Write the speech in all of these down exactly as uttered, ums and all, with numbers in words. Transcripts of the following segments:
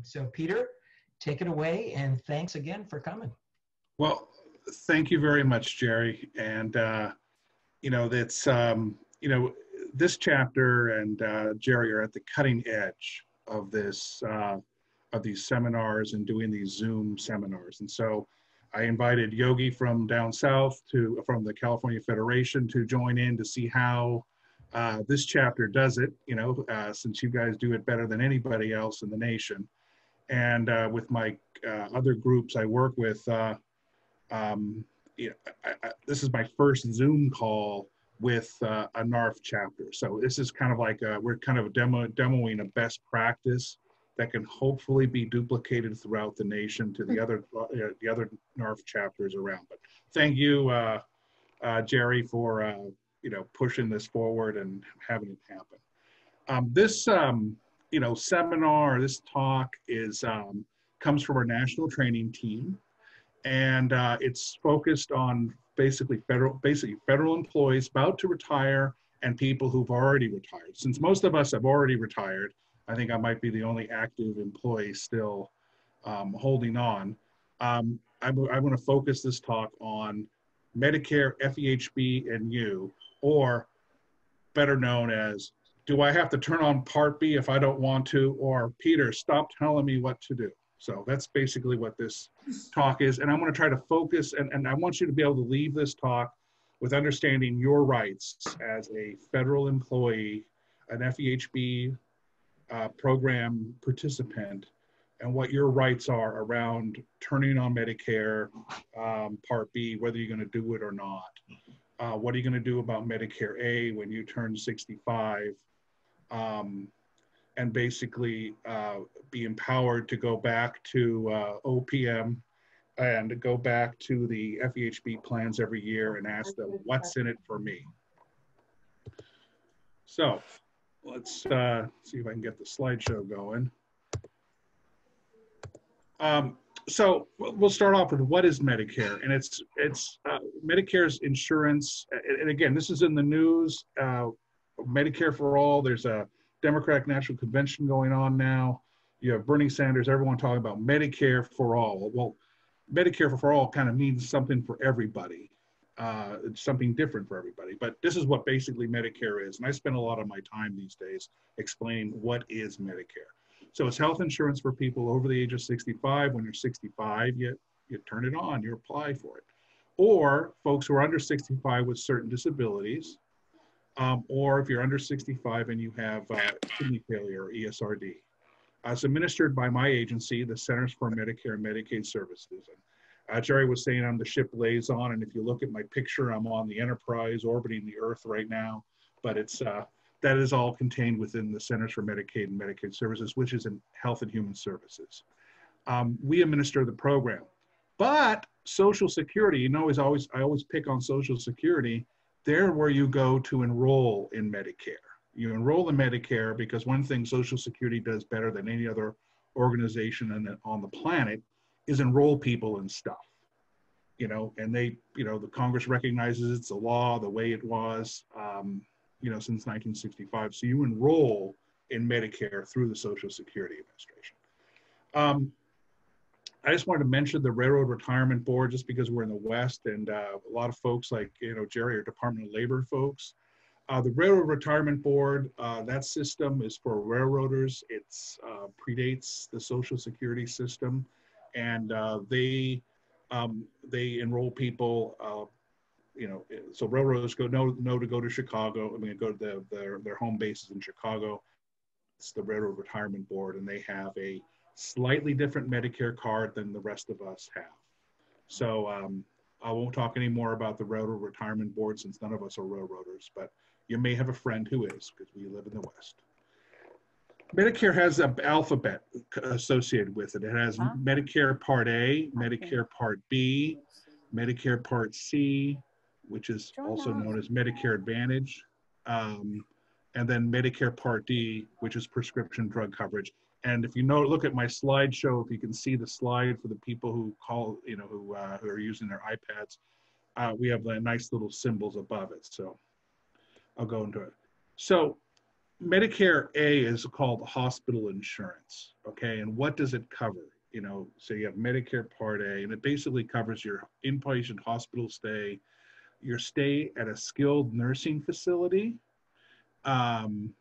Um, so Peter, take it away, and thanks again for coming. Well, thank you very much, Jerry. And, uh, you know, that's, um, you know, this chapter and uh, Jerry are at the cutting edge of this, uh, of these seminars and doing these Zoom seminars. And so I invited Yogi from down south to, from the California Federation to join in to see how uh, this chapter does it, you know, uh, since you guys do it better than anybody else in the nation. And uh, with my uh, other groups I work with, uh, um, you know, I, I, this is my first Zoom call with uh, a NARFE chapter. So this is kind of like, a, we're kind of demo, demoing a best practice that can hopefully be duplicated throughout the nation to the other uh, the other NARFE chapters around. But thank you, uh, uh, Jerry, for uh, you know, pushing this forward and having it happen. Um, this um, you know, seminar, this talk is um, comes from our national training team, and uh, it's focused on basically federal basically federal employees about to retire and people who've already retired. Since most of us have already retired, I think I might be the only active employee still um, holding on. Um, I'm, I'm going to focus this talk on Medicare, F E H B, and you, or better known as, do I have to turn on Part B if I don't want to, or Peter, stop telling me what to do. So that's basically what this talk is. And I'm going to try to focus, and, and I want you to be able to leave this talk with understanding your rights as a federal employee, an F E H B, Uh, program participant, and what your rights are around turning on Medicare um, Part B, whether you're going to do it or not. Uh, what are you going to do about Medicare A when you turn sixty-five? Um, and basically uh, be empowered to go back to uh, O P M and go back to the F E H B plans every year and ask them, what's in it for me? So let's uh, see if I can get the slideshow going. Um, so we'll start off with what is Medicare, and it's it's uh, Medicare's insurance. And again, this is in the news. Uh, Medicare for all. There's a Democratic National Convention going on now. You have Bernie Sanders. Everyone talking about Medicare for all. Well, Medicare for all kind of means something for everybody. Uh, it's something different for everybody, but this is what basically Medicare is. And I spend a lot of my time these days explaining what is Medicare. So it's health insurance for people over the age of sixty-five. When you're sixty-five, you, you turn it on, you apply for it. Or folks who are under sixty-five with certain disabilities, um, or if you're under sixty-five and you have uh, kidney failure or E S R D. Uh, it's administered by my agency, the Centers for Medicare and Medicaid Services. And Uh, Jerry was saying I'm the ship liaison, and if you look at my picture, I'm on the Enterprise orbiting the Earth right now, but it's, uh, that is all contained within the Centers for Medicaid and Medicaid Services, which is in Health and Human Services. Um, we administer the program, but Social Security, you know, is always, I always pick on Social Security, they're where you go to enroll in Medicare. You enroll in Medicare because one thing Social Security does better than any other organization on the planet is enroll people in stuff, you know, and they, you know, the Congress recognizes it's a law, the way it was, um, you know, since nineteen sixty-five. So you enroll in Medicare through the Social Security Administration. Um, I just wanted to mention the Railroad Retirement Board, just because we're in the West and uh, a lot of folks like, you know, Jerry or Department of Labor folks. Uh, the Railroad Retirement Board, uh, that system is for railroaders. It's uh, predates the Social Security system. And uh, they um, they enroll people, uh, you know. So railroads go no no to go to Chicago. I mean, go to the, their their home bases in Chicago. It's the Railroad Retirement Board, and they have a slightly different Medicare card than the rest of us have. So um, I won't talk any more about the Railroad Retirement Board since none of us are railroaders. But you may have a friend who is, because we live in the West. Medicare has an alphabet associated with it. It has huh? Medicare Part A, Medicare Part B, Medicare Part C, which is also known as Medicare Advantage, um, and then Medicare Part D, which is prescription drug coverage. And if you know, look at my slideshow, if you can see the slide for the people who call, you know, who uh, who are using their iPads, uh, we have the nice little symbols above it. So I'll go into it. So Medicare A is called hospital insurance, okay? And what does it cover? You know, so you have Medicare Part A, and it basically covers your inpatient hospital stay, your stay at a skilled nursing facility. Um,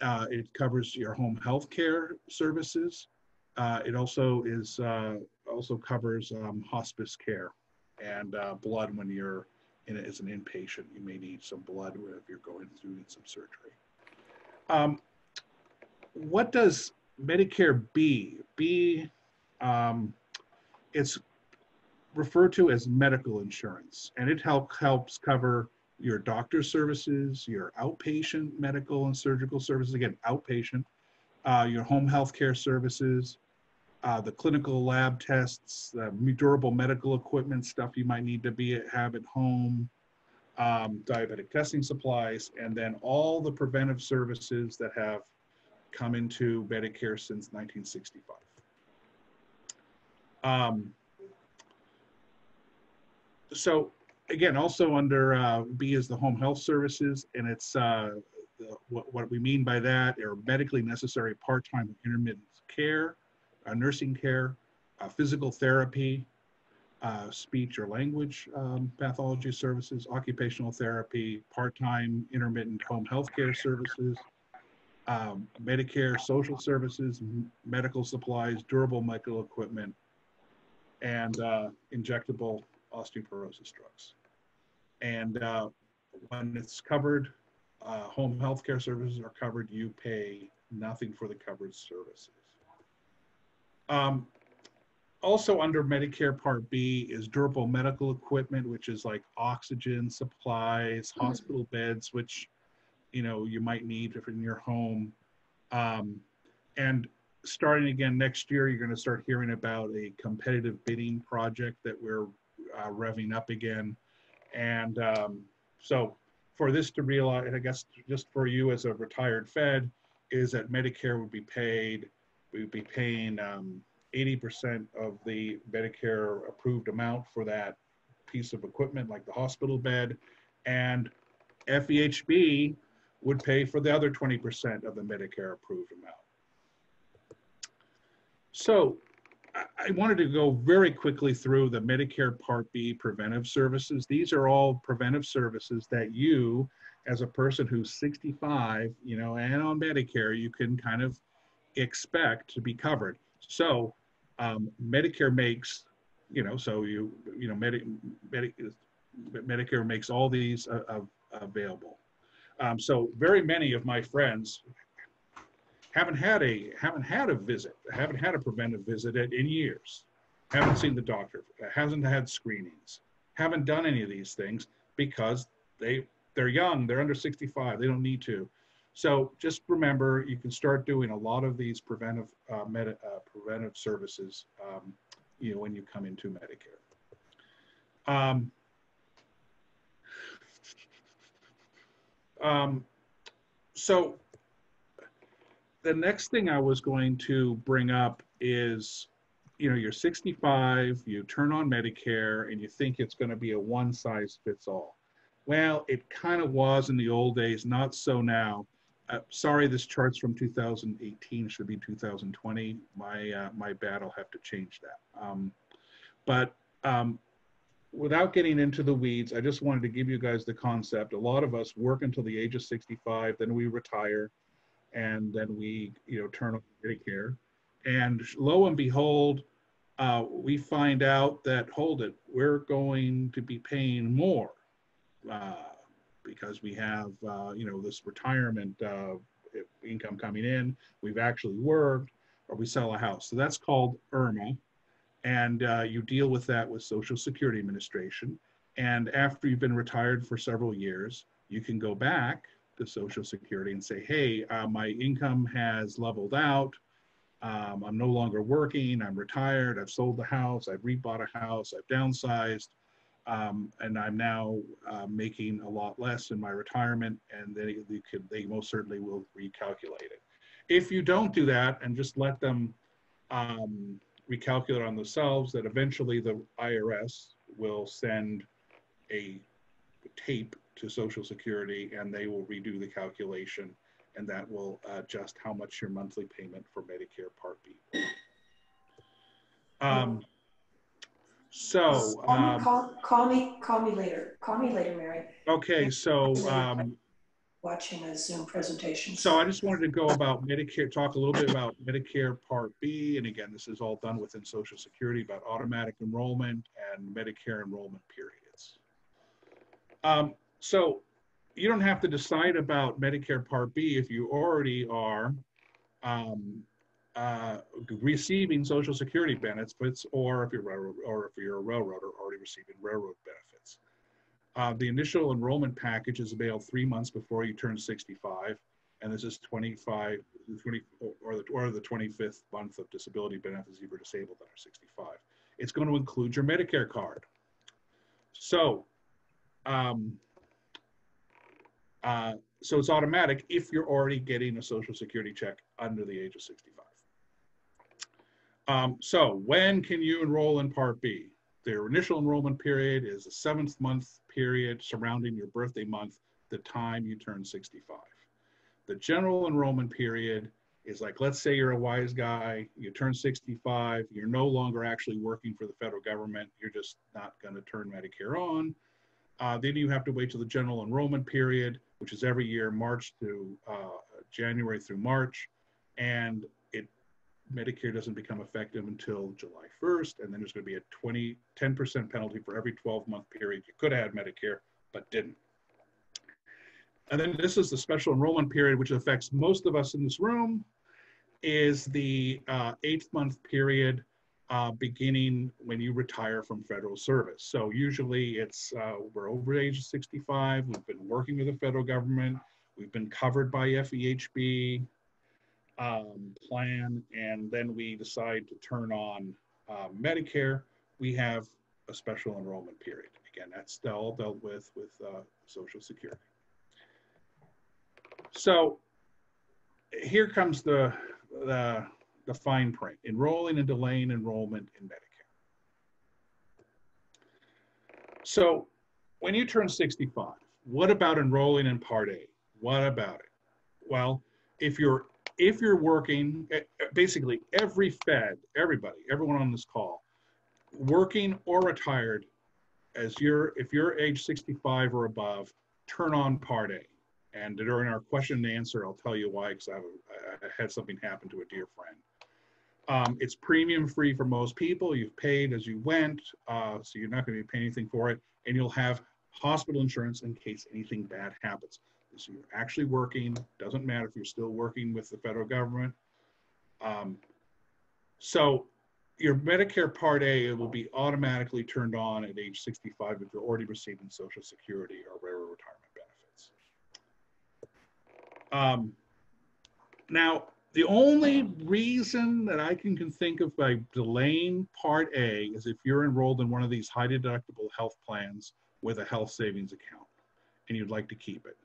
uh, it covers your home health care services. Uh, it also is uh, also covers um, hospice care and uh, blood when you're in it as an inpatient. You may need some blood if you're going through some surgery. Um, what does Medicare B? B, um, it's referred to as medical insurance, and it help, helps cover your doctor's services, your outpatient medical and surgical services, again, outpatient, uh, your home health care services, uh, the clinical lab tests, uh, durable medical equipment, stuff you might need to be have at home, um, diabetic testing supplies, and then all the preventive services that have come into Medicare since nineteen sixty-five. Um, so again, also under uh, B is the home health services, and it's uh, the, what, what we mean by that are medically necessary part-time and intermittent care, uh, nursing care, uh, physical therapy, uh, speech or language um, pathology services, occupational therapy, part-time intermittent home health care services, um, Medicare social services, medical supplies, durable medical equipment, and uh, injectable osteoporosis drugs. And uh, when it's covered, uh, home health care services are covered. You pay nothing for the covered services. Um, also under Medicare Part B is durable medical equipment, which is like oxygen supplies, hospital beds, which, you know, you might need if in your home. Um, and starting again next year, you're going to start hearing about a competitive bidding project that we're Uh, revving up again, and um, so for this to realize, and I guess just for you as a retired Fed, is that Medicare would be paid, we would be paying um, eighty percent of the Medicare approved amount for that piece of equipment, like the hospital bed, and F E H B would pay for the other twenty percent of the Medicare approved amount. So I wanted to go very quickly through the Medicare Part B preventive services. These are all preventive services that you, as a person who's sixty-five, you know, and on Medicare, you can kind of expect to be covered. So um, Medicare makes, you know, so you, you know, Medi Medi Medicare makes all these uh, uh, available. Um, so very many of my friends haven't had a haven't had a visit, haven't had a preventive visit in years, haven't seen the doctor, hasn't had screenings, haven't done any of these things because they they're young, they're under sixty-five, they don't need to. So just remember, you can start doing a lot of these preventive uh, meta, uh, preventive services, um, you know, when you come into Medicare. Um, um, so. The next thing I was going to bring up is, you know, you're sixty-five, you turn on Medicare, and you think it's going to be a one-size-fits-all. Well, it kind of was in the old days, not so now. Uh, sorry, this chart's from two thousand eighteen, should be two thousand twenty. My, uh, my bad, I'll have to change that. Um, but um, without getting into the weeds, I just wanted to give you guys the concept. A lot of us work until the age of sixty-five, then we retire, and then we, you know, turn on Medicare. And lo and behold, uh, we find out that, hold it, we're going to be paying more uh, because we have, uh, you know, this retirement uh, income coming in, we've actually worked, or we sell a house. So that's called IRMAA. And uh, you deal with that with Social Security Administration. And after you've been retired for several years, you can go back to Social Security and say, hey, uh, my income has leveled out. Um, I'm no longer working. I'm retired. I've sold the house. I've rebought a house. I've downsized. Um, and I'm now uh, making a lot less in my retirement. And they, they, could, they most certainly will recalculate it. If you don't do that and just let them um, recalculate on themselves, that eventually the I R S will send a tape to Social Security, and they will redo the calculation, and that will uh, adjust how much your monthly payment for Medicare Part B will be. Um, so um, call, call me, call me later. Call me later, Mary. Okay, so um, watching a Zoom presentation. So I just wanted to go about Medicare, talk a little bit about Medicare Part B, and again, this is all done within Social Security about automatic enrollment and Medicare enrollment periods. Um, so you don't have to decide about Medicare Part B if you already are um, uh, receiving Social Security benefits, or if you're railroad, or if you're a railroader already receiving railroad benefits. Uh, the initial enrollment package is available three months before you turn sixty-five, and this is twenty-five, twenty, or, the, or the twenty-fifth month of disability benefits if you're disabled under sixty-five. It's going to include your Medicare card. So, um, uh, so it's automatic if you're already getting a Social Security check under the age of sixty-five. Um, so, when can you enroll in Part B? Their initial enrollment period is the seventh month period surrounding your birthday month, the time you turn sixty-five. The general enrollment period is like, let's say you're a wise guy, you turn sixty-five, you're no longer actually working for the federal government, you're just not going to turn Medicare on. Uh, then you have to wait till the general enrollment period, which is every year, March to uh, January through March. And Medicare doesn't become effective until July first, and then there's going to be a twenty, ten percent penalty for every twelve month period you could have had Medicare, but didn't. And then this is the special enrollment period, which affects most of us in this room, is the uh, eighth month period uh, beginning when you retire from federal service. So usually it's, uh, we're over the age of sixty-five, we've been working with the federal government, we've been covered by F E H B, Um, plan, and then we decide to turn on uh, Medicare, we have a special enrollment period. Again, that's all dealt with with uh, Social Security. So here comes the, the, the fine print, enrolling and delaying enrollment in Medicare. So when you turn sixty-five, what about enrolling in Part A? What about it? Well, if you're If you're working, basically every Fed, everybody, everyone on this call, working or retired, as you're, if you're age sixty-five or above, turn on Part A. And during our question and answer, I'll tell you why, because I, I had something happen to a dear friend. Um, it's premium free for most people. You've paid as you went, uh, so you're not going to be paying anything for it. And you'll have hospital insurance in case anything bad happens. So you're actually working, doesn't matter if you're still working with the federal government. Um, so your Medicare Part A will be automatically turned on at age sixty-five if you're already receiving Social Security or Railroad Retirement benefits. Um, now, the only reason that I can, can think of by delaying Part A is if you're enrolled in one of these high deductible health plans with a health savings account and you'd like to keep it.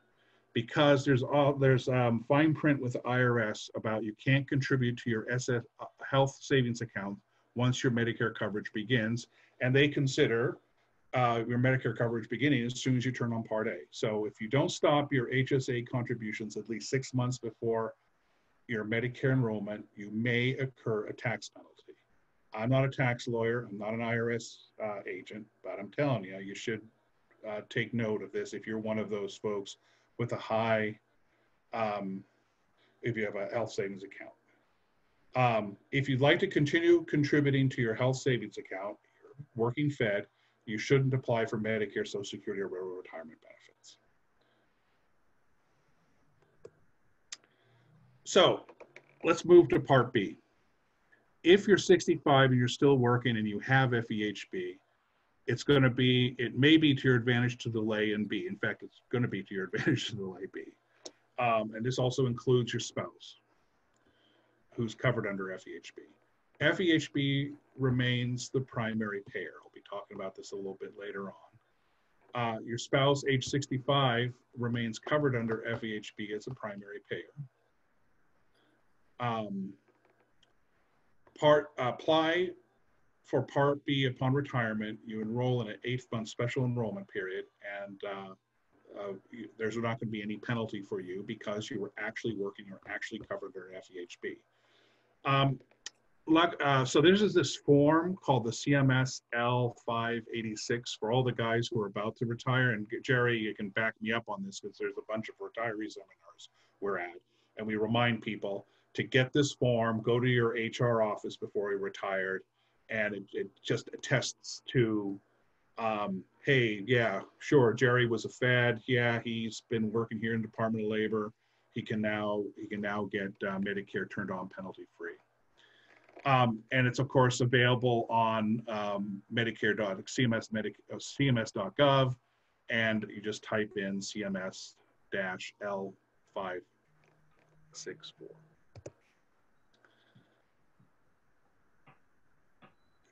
Because there's all there's um, fine print with the I R S about you can't contribute to your S F health savings account once your Medicare coverage begins, and they consider uh, your Medicare coverage beginning as soon as you turn on Part A. So if you don't stop your H S A contributions at least six months before your Medicare enrollment, you may incur a tax penalty. I'm not a tax lawyer, I'm not an I R S uh, agent, but I'm telling you, you should uh, take note of this if you're one of those folks with a high, um, if you have a health savings account. Um, if you'd like to continue contributing to your health savings account, you're working Fed, you shouldn't apply for Medicare, Social Security, or Railroad Retirement benefits. So let's move to Part B. If you're sixty-five and you're still working and you have F E H B, it's going to be, it may be to your advantage to delay in B. In fact, it's going to be to your advantage to delay B. Um, and this also includes your spouse, who's covered under F E H B. F E H B remains the primary payer. I'll be talking about this a little bit later on. Uh, your spouse, age sixty-five, remains covered under F E H B as a primary payer. Um, part, apply. For Part B upon retirement, you enroll in an eight month special enrollment period, and uh, uh, you, there's not going to be any penalty for you because you were actually working or actually covered under F E H B. Um, Uh, so this is this form called the C M S L five eighty-six for all the guys who are about to retire. And Jerry, you can back me up on this because there's a bunch of retiree seminars we're at. And we remind people to get this form, go to your H R office before you retired. And it, it just attests to, um, hey, yeah, sure, Jerry was a fad. Yeah, he's been working here in the Department of Labor. He can now, he can now get uh, Medicare turned on penalty free. Um, and it's, of course, available on um, Medicare dot C M S dot gov, and you just type in C M S L five sixty-four.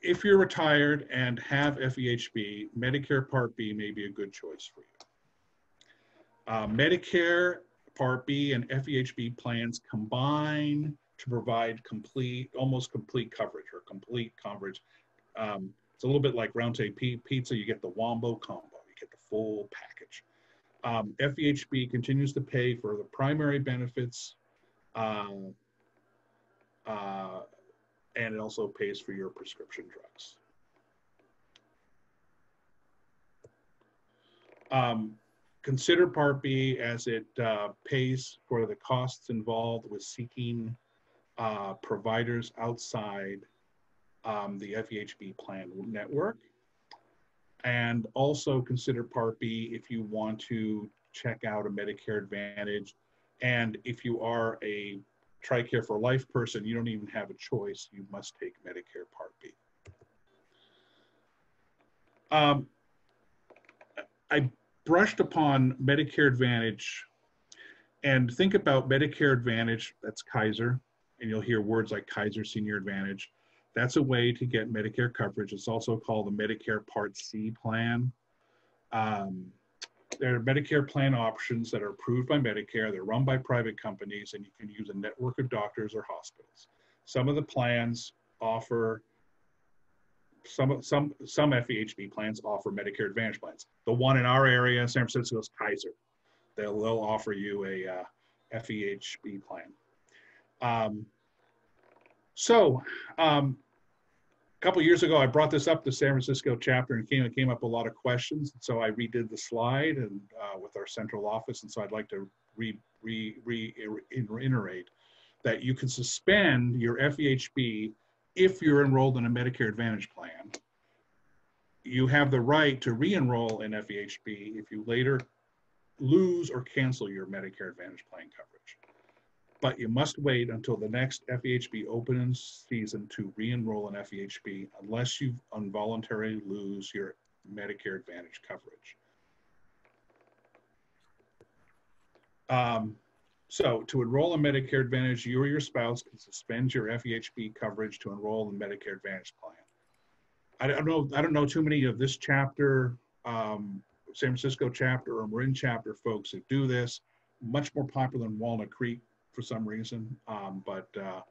If you're retired and have F E H B, Medicare Part B may be a good choice for you. Uh, Medicare Part B and F E H B plans combine to provide complete, almost complete coverage or complete coverage. Um, it's a little bit like round table pizza. You get the wombo combo, you get the full package. Um, F E H B continues to pay for the primary benefits um, uh, and it also pays for your prescription drugs. Um, consider Part B as it uh, pays for the costs involved with seeking Uh, providers outside um, the F E H B plan network. And also consider Part B if you want to check out a Medicare Advantage. And if you are a TRICARE for Life person, you don't even have a choice. You must take Medicare Part B. Um, I brushed upon Medicare Advantage, and think about Medicare Advantage, that's Kaiser, and you'll hear words like Kaiser Senior Advantage. That's a way to get Medicare coverage. It's also called the Medicare Part C plan. Um, there are Medicare plan options that are approved by Medicare. They're run by private companies, and you can use a network of doctors or hospitals. Some of the plans offer, some, some, some F E H B plans offer Medicare Advantage plans. The one in our area, San Francisco, is Kaiser. They'll, they'll offer you a uh, F E H B plan. Um, so, um, a couple years ago, I brought this up, the San Francisco chapter, and came, it came up a lot of questions. So I redid the slide and uh, with our central office. And so I'd like to re, re, re, reiterate that you can suspend your F E H B if you're enrolled in a Medicare Advantage plan. You have the right to re-enroll in F E H B if you later lose or cancel your Medicare Advantage plan coverage. But you must wait until the next F E H B open season to re-enroll in F E H B unless you involuntarily lose your Medicare Advantage coverage. Um, so to enroll in Medicare Advantage, you or your spouse can suspend your F E H B coverage to enroll in the Medicare Advantage plan. I don't know, I don't know too many of this chapter, um, San Francisco chapter or Marin chapter folks who do this, much more popular in Walnut Creek for some reason, um, but uh,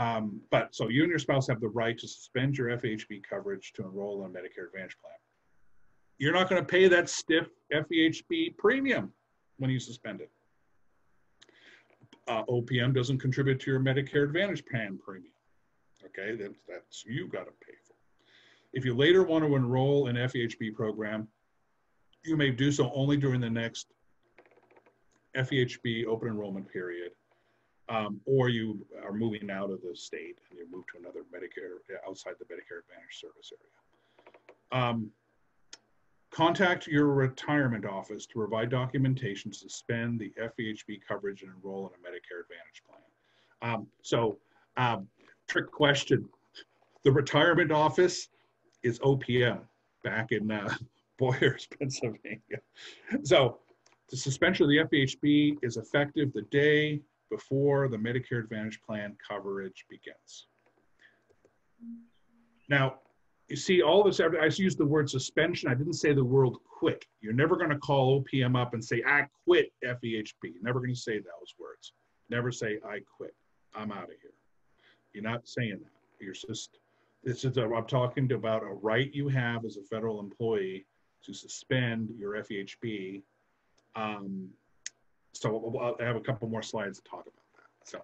um, but so you and your spouse have the right to suspend your F E H B coverage to enroll in a Medicare Advantage plan. You're not going to pay that stiff F E H B premium when you suspend it. Uh, O P M doesn't contribute to your Medicare Advantage plan premium. Okay, that, that's you got to pay for. If you later want to enroll in F E H B program, you may do so only during the next F E H B open enrollment period, um, or you are moving out of the state and you move to another Medicare, outside the Medicare Advantage service area. Um, contact your retirement office to provide documentation to suspend the F E H B coverage and enroll in a Medicare Advantage plan. Um, so, um, trick question. The retirement office is O P M back in uh, Boyers, Pennsylvania. So, the suspension of the F E H B is effective the day before the Medicare Advantage plan coverage begins. Now, you see all this, I used the word suspension, I didn't say the word quit. You're never gonna call O P M up and say, I quit F E H B. You're never gonna say those words. Never say, I quit, I'm out of here. You're not saying that. You're just, this is, a, I'm talking about a right you have as a federal employee to suspend your F E H B Um, so I'll have a couple more slides to talk about that. So,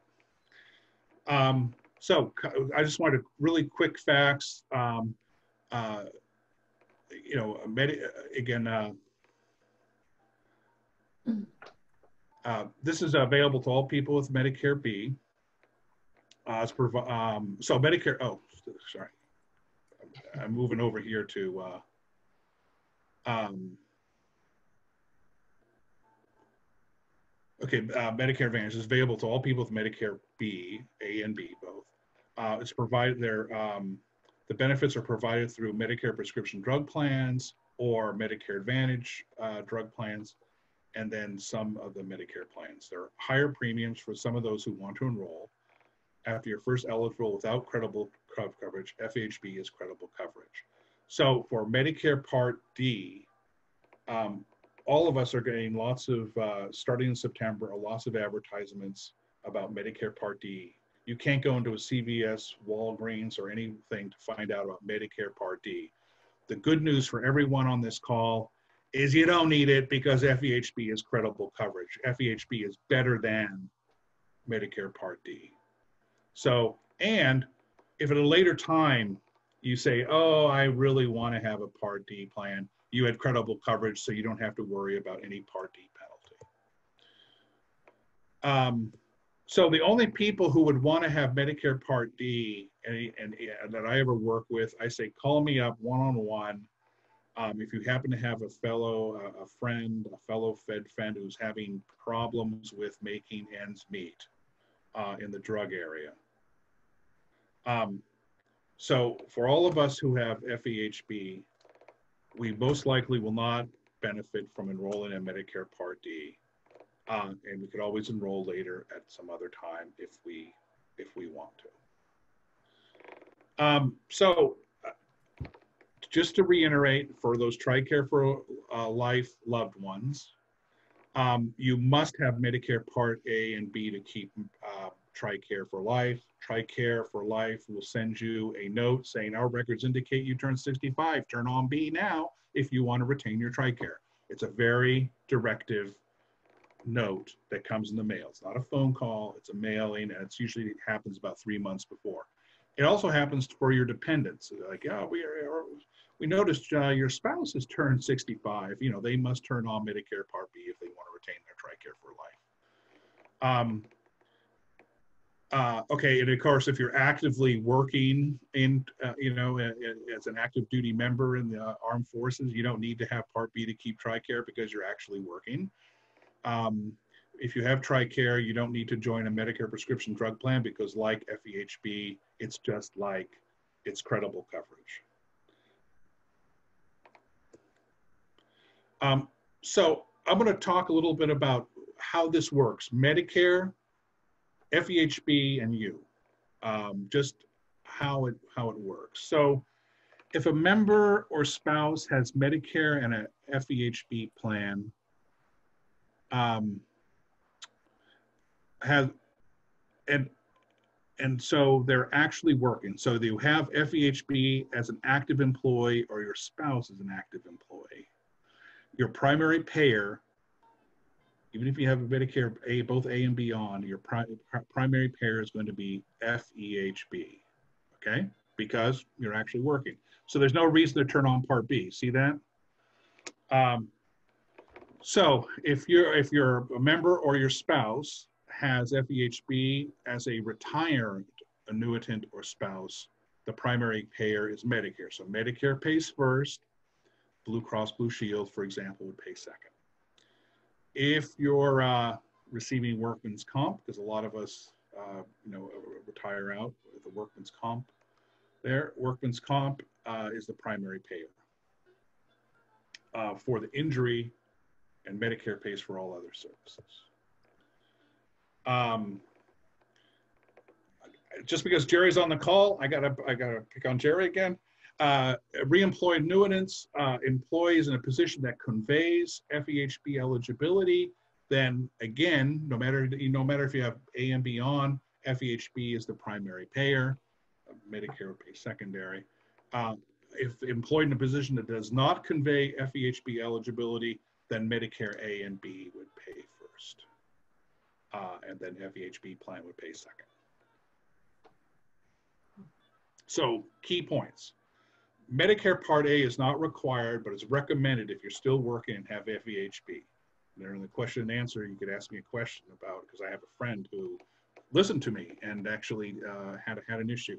um, so I just wanted really quick facts. Um, uh, you know, again, uh, uh, this is available to all people with Medicare B. Uh, it's um, so Medicare, oh, sorry. I'm moving over here to, uh, um, okay, uh, Medicare Advantage is available to all people with Medicare B, A and B both. Uh, it's provided their, um, the benefits are provided through Medicare prescription drug plans or Medicare Advantage uh, drug plans, and then some of the Medicare plans. There are higher premiums for some of those who want to enroll. After your first eligible without credible coverage, F E H B is credible coverage. So for Medicare Part D, um, all of us are getting lots of, uh, starting in September, a lots of advertisements about Medicare Part D. You can't go into a C V S, Walgreens, or anything to find out about Medicare Part D. The good news for everyone on this call is you don't need it because F E H B is credible coverage. F E H B is better than Medicare Part D. So, and if at a later time you say, oh, I really want to have a Part D plan, you had credible coverage, so you don't have to worry about any Part D penalty. Um, so the only people who would want to have Medicare Part D and, and, and that I ever work with, I say, call me up one-on-one. Um, if you happen to have a fellow, a, a friend, a fellow Fed friend who's having problems with making ends meet uh, in the drug area. Um, so for all of us who have F E H B, we most likely will not benefit from enrolling in Medicare Part D. Um, and we could always enroll later at some other time if we, if we want to. Um, so uh, just to reiterate for those TRICARE for uh, Life loved ones, um, you must have Medicare Part A and B to keep uh, TRICARE for Life. TRICARE for Life will send you a note saying our records indicate you turned sixty-five, turn on B now if you want to retain your TRICARE. It's a very directive note that comes in the mail. It's not a phone call, it's a mailing, and it's usually it happens about three months before. It also happens for your dependents. Like, oh, we, are, we noticed uh, your spouse has turned sixty-five, you know, they must turn on Medicare Part B if they want to retain their TRICARE for Life. Um, Uh, okay, and of course, if you're actively working in, uh, you know, a, a, as an active duty member in the uh, armed forces, you don't need to have Part B to keep TRICARE because you're actually working. Um, if you have TRICARE, you don't need to join a Medicare prescription drug plan because like F E H B, it's just like, it's credible coverage. Um, so I'm going to talk a little bit about how this works. Medicare, F E H B, and you, um, just how it, how it works. So if a member or spouse has Medicare and a F E H B plan, um, have, and, and so they're actually working. So you have F E H B as an active employee or your spouse is an active employee. Your primary payer, even if you have a Medicare A, both A and B on, your pri primary payer is going to be F E H B, okay? Because you're actually working. So there's no reason to turn on Part B, see that? Um, so if you're, if you're a member or your spouse has F E H B as a retired annuitant or spouse, the primary payer is Medicare. So Medicare pays first, Blue Cross Blue Shield, for example, would pay second. If you're uh, receiving workman's comp, because a lot of us, uh, you know, retire out with the workman's comp there, workman's comp uh, is the primary payer uh, for the injury, and Medicare pays for all other services. Um, just because Jerry's on the call, I gotta, I gotta pick on Jerry again. Uh, re-employed annuitants, uh, employees in a position that conveys F E H B eligibility, then again, no matter, no matter if you have A and B on, F E H B is the primary payer, Medicare would pay secondary. Uh, if employed in a position that does not convey F E H B eligibility, then Medicare A and B would pay first. Uh, and then F E H B plan would pay second. So key points. Medicare Part A is not required, but it's recommended if you're still working and have F E H B. And during the question and answer, you could ask me a question about, because I have a friend who listened to me and actually uh, had, had an issue.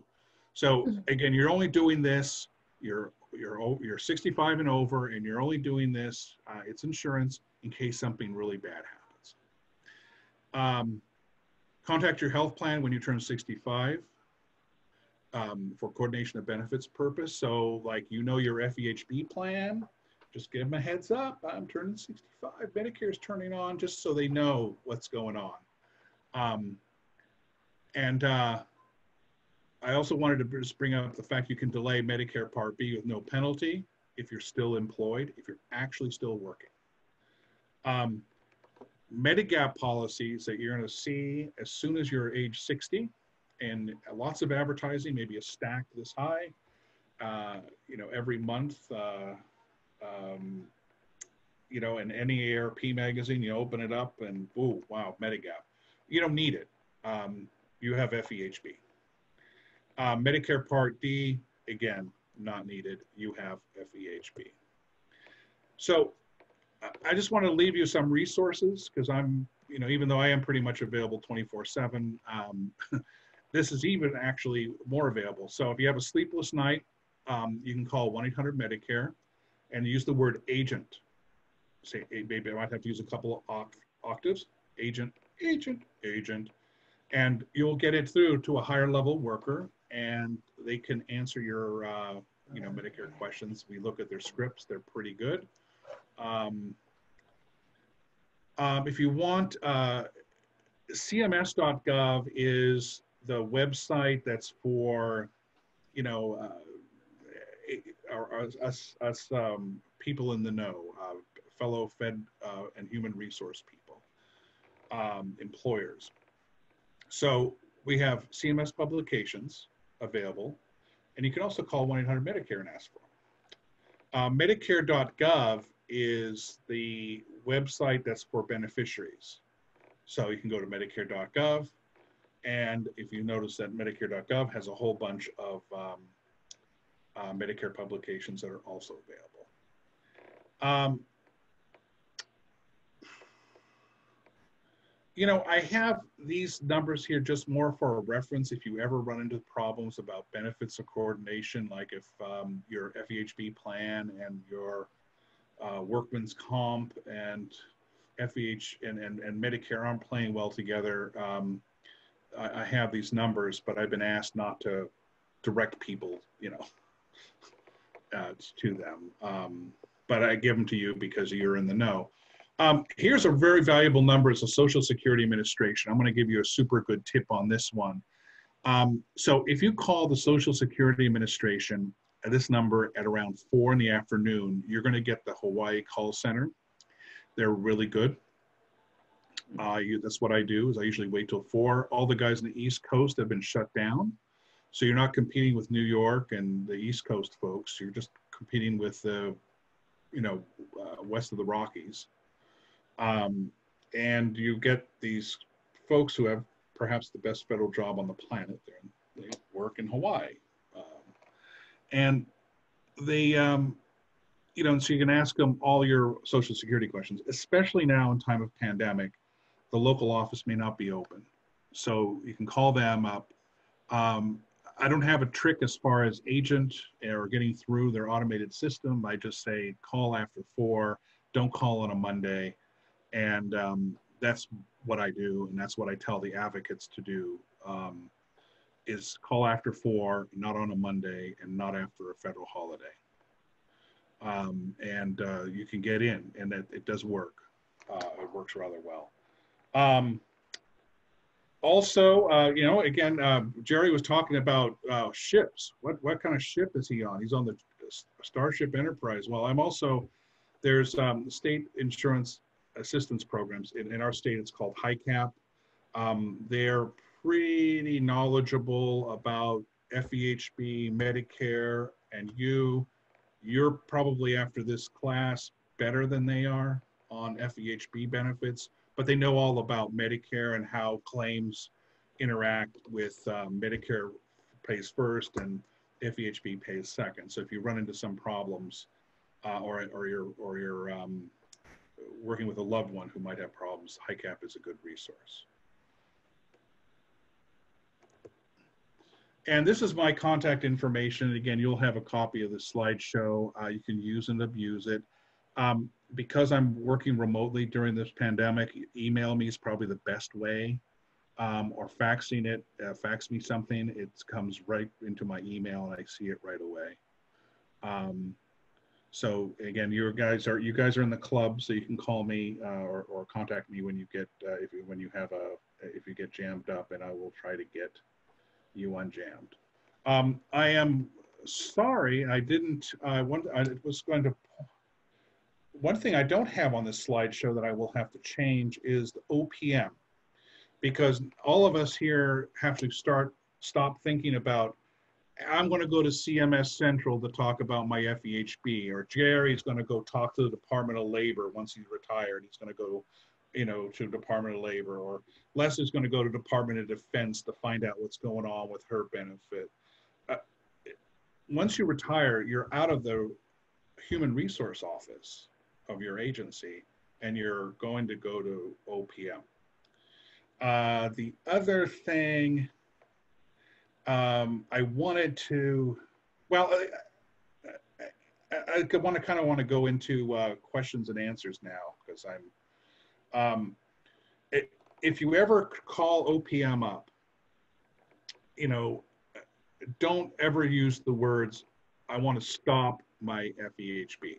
So again, you're only doing this, you're, you're, you're sixty-five and over, and you're only doing this, uh, it's insurance in case something really bad happens. Um, contact your health plan when you turn sixty-five. Um, for coordination of benefits purpose. So like, you know, your F E H B plan, just give them a heads up. I'm turning sixty-five, Medicare's turning on, just so they know what's going on. Um, and uh, I also wanted to just bring up the fact you can delay Medicare Part B with no penalty if you're still employed, if you're actually still working. Um, Medigap policies that you're gonna see as soon as you're age sixty, and lots of advertising, maybe a stack this high, uh, you know, every month, uh, um, you know, in any A R P magazine, you open it up and, ooh, wow, Medigap. You don't need it. Um, you have F E H B. Uh, Medicare Part D, again, not needed. You have F E H B. So I just want to leave you some resources, because I'm, you know, even though I am pretty much available twenty-four seven, um, this is even actually more available. So if you have a sleepless night, um, you can call one eight hundred Medicare and use the word agent. Say, maybe I might have to use a couple of octaves, agent, agent, agent, and you'll get it through to a higher level worker, and they can answer your, uh, you know, Medicare questions. We look at their scripts, they're pretty good. Um, um, if you want, uh, C M S dot gov is the website that's for, you know, uh, our, us, us um, people in the know, uh, fellow Fed uh, and human resource people, um, employers. So we have C M S publications available, and you can also call one eight hundred Medicare and ask for them. Uh, Medicare dot gov is the website that's for beneficiaries. So you can go to Medicare dot gov, and if you notice that Medicare dot gov has a whole bunch of um, uh, Medicare publications that are also available. Um, you know, I have these numbers here just more for a reference if you ever run into problems about benefits or coordination, like if um, your F E H B plan and your uh, workman's comp and F E H and, and, and Medicare aren't playing well together. Um, I, I have these numbers, but I've been asked not to direct people, you know, uh, to them. Um, but I give them to you because you're in the know. Um, here's a very valuable number. It's the Social Security Administration. I'm going to give you a super good tip on this one. Um, so if you call the Social Security Administration at this number at around four in the afternoon, you're going to get the Hawaii call center. They're really good. Uh, you, that's what I do, is I usually wait till four. All the guys on the East Coast have been shut down. So you're not competing with New York and the East Coast folks. You're just competing with the, uh, you know, uh, west of the Rockies. Um, and you get these folks who have perhaps the best federal job on the planet. They're, they work in Hawaii. Um, and they... Um, You know, and so you can ask them all your Social Security questions, especially now in time of pandemic. The local office may not be open, so you can call them up. Um, I don't have a trick as far as agent or getting through their automated system. I just say call after four, don't call on a Monday. And um, that's what I do, and that's what I tell the advocates to do, um, is call after four, not on a Monday, and not after a federal holiday. Um, and uh, you can get in, and it, it does work. Uh, it works rather well. Um, also, uh, you know, again, uh, Jerry was talking about uh, ships. What what kind of ship is he on? He's on the Starship Enterprise. Well, I'm also, there's um, state insurance assistance programs. In, in our state, it's called HICAP. Um, they're pretty knowledgeable about F E H B, Medicare, and you. You're probably after this class better than they are. on F E H B benefits, but they know all about Medicare and how claims interact with um, Medicare pays first and F E H B pays second. So if you run into some problems uh, or, or you're, or you're um, working with a loved one who might have problems, HICAP is a good resource. And this is my contact information. Again, you'll have a copy of the slideshow. Uh, you can use and abuse it. Um, because I'm working remotely during this pandemic, email me is probably the best way, um, or faxing it, uh, fax me something. It comes right into my email and I see it right away. Um, so again, you guys are you guys are in the club, so you can call me uh, or, or contact me when you get uh, if you, when you have a if you get jammed up, and I will try to get you unjammed. Um, I am sorry, I didn't, I, want, I was going to, one thing I don't have on this slideshow that I will have to change is the O P M, because all of us here have to start, stop thinking about, I'm gonna go to C M S Central to talk about my F E H B, or Jerry's gonna go talk to the Department of Labor once he's retired, he's gonna go you know, to Department of Labor, or Leslie's going to go to Department of Defense to find out what's going on with her benefit. Uh, once you retire, you're out of the human resource office of your agency, and you're going to go to O P M. Uh, the other thing um, I wanted to, well, I, I, I want to kind of want to go into uh, questions and answers now, because I'm Um, it, if you ever call O P M up, you know, don't ever use the words, I want to stop my F E H B.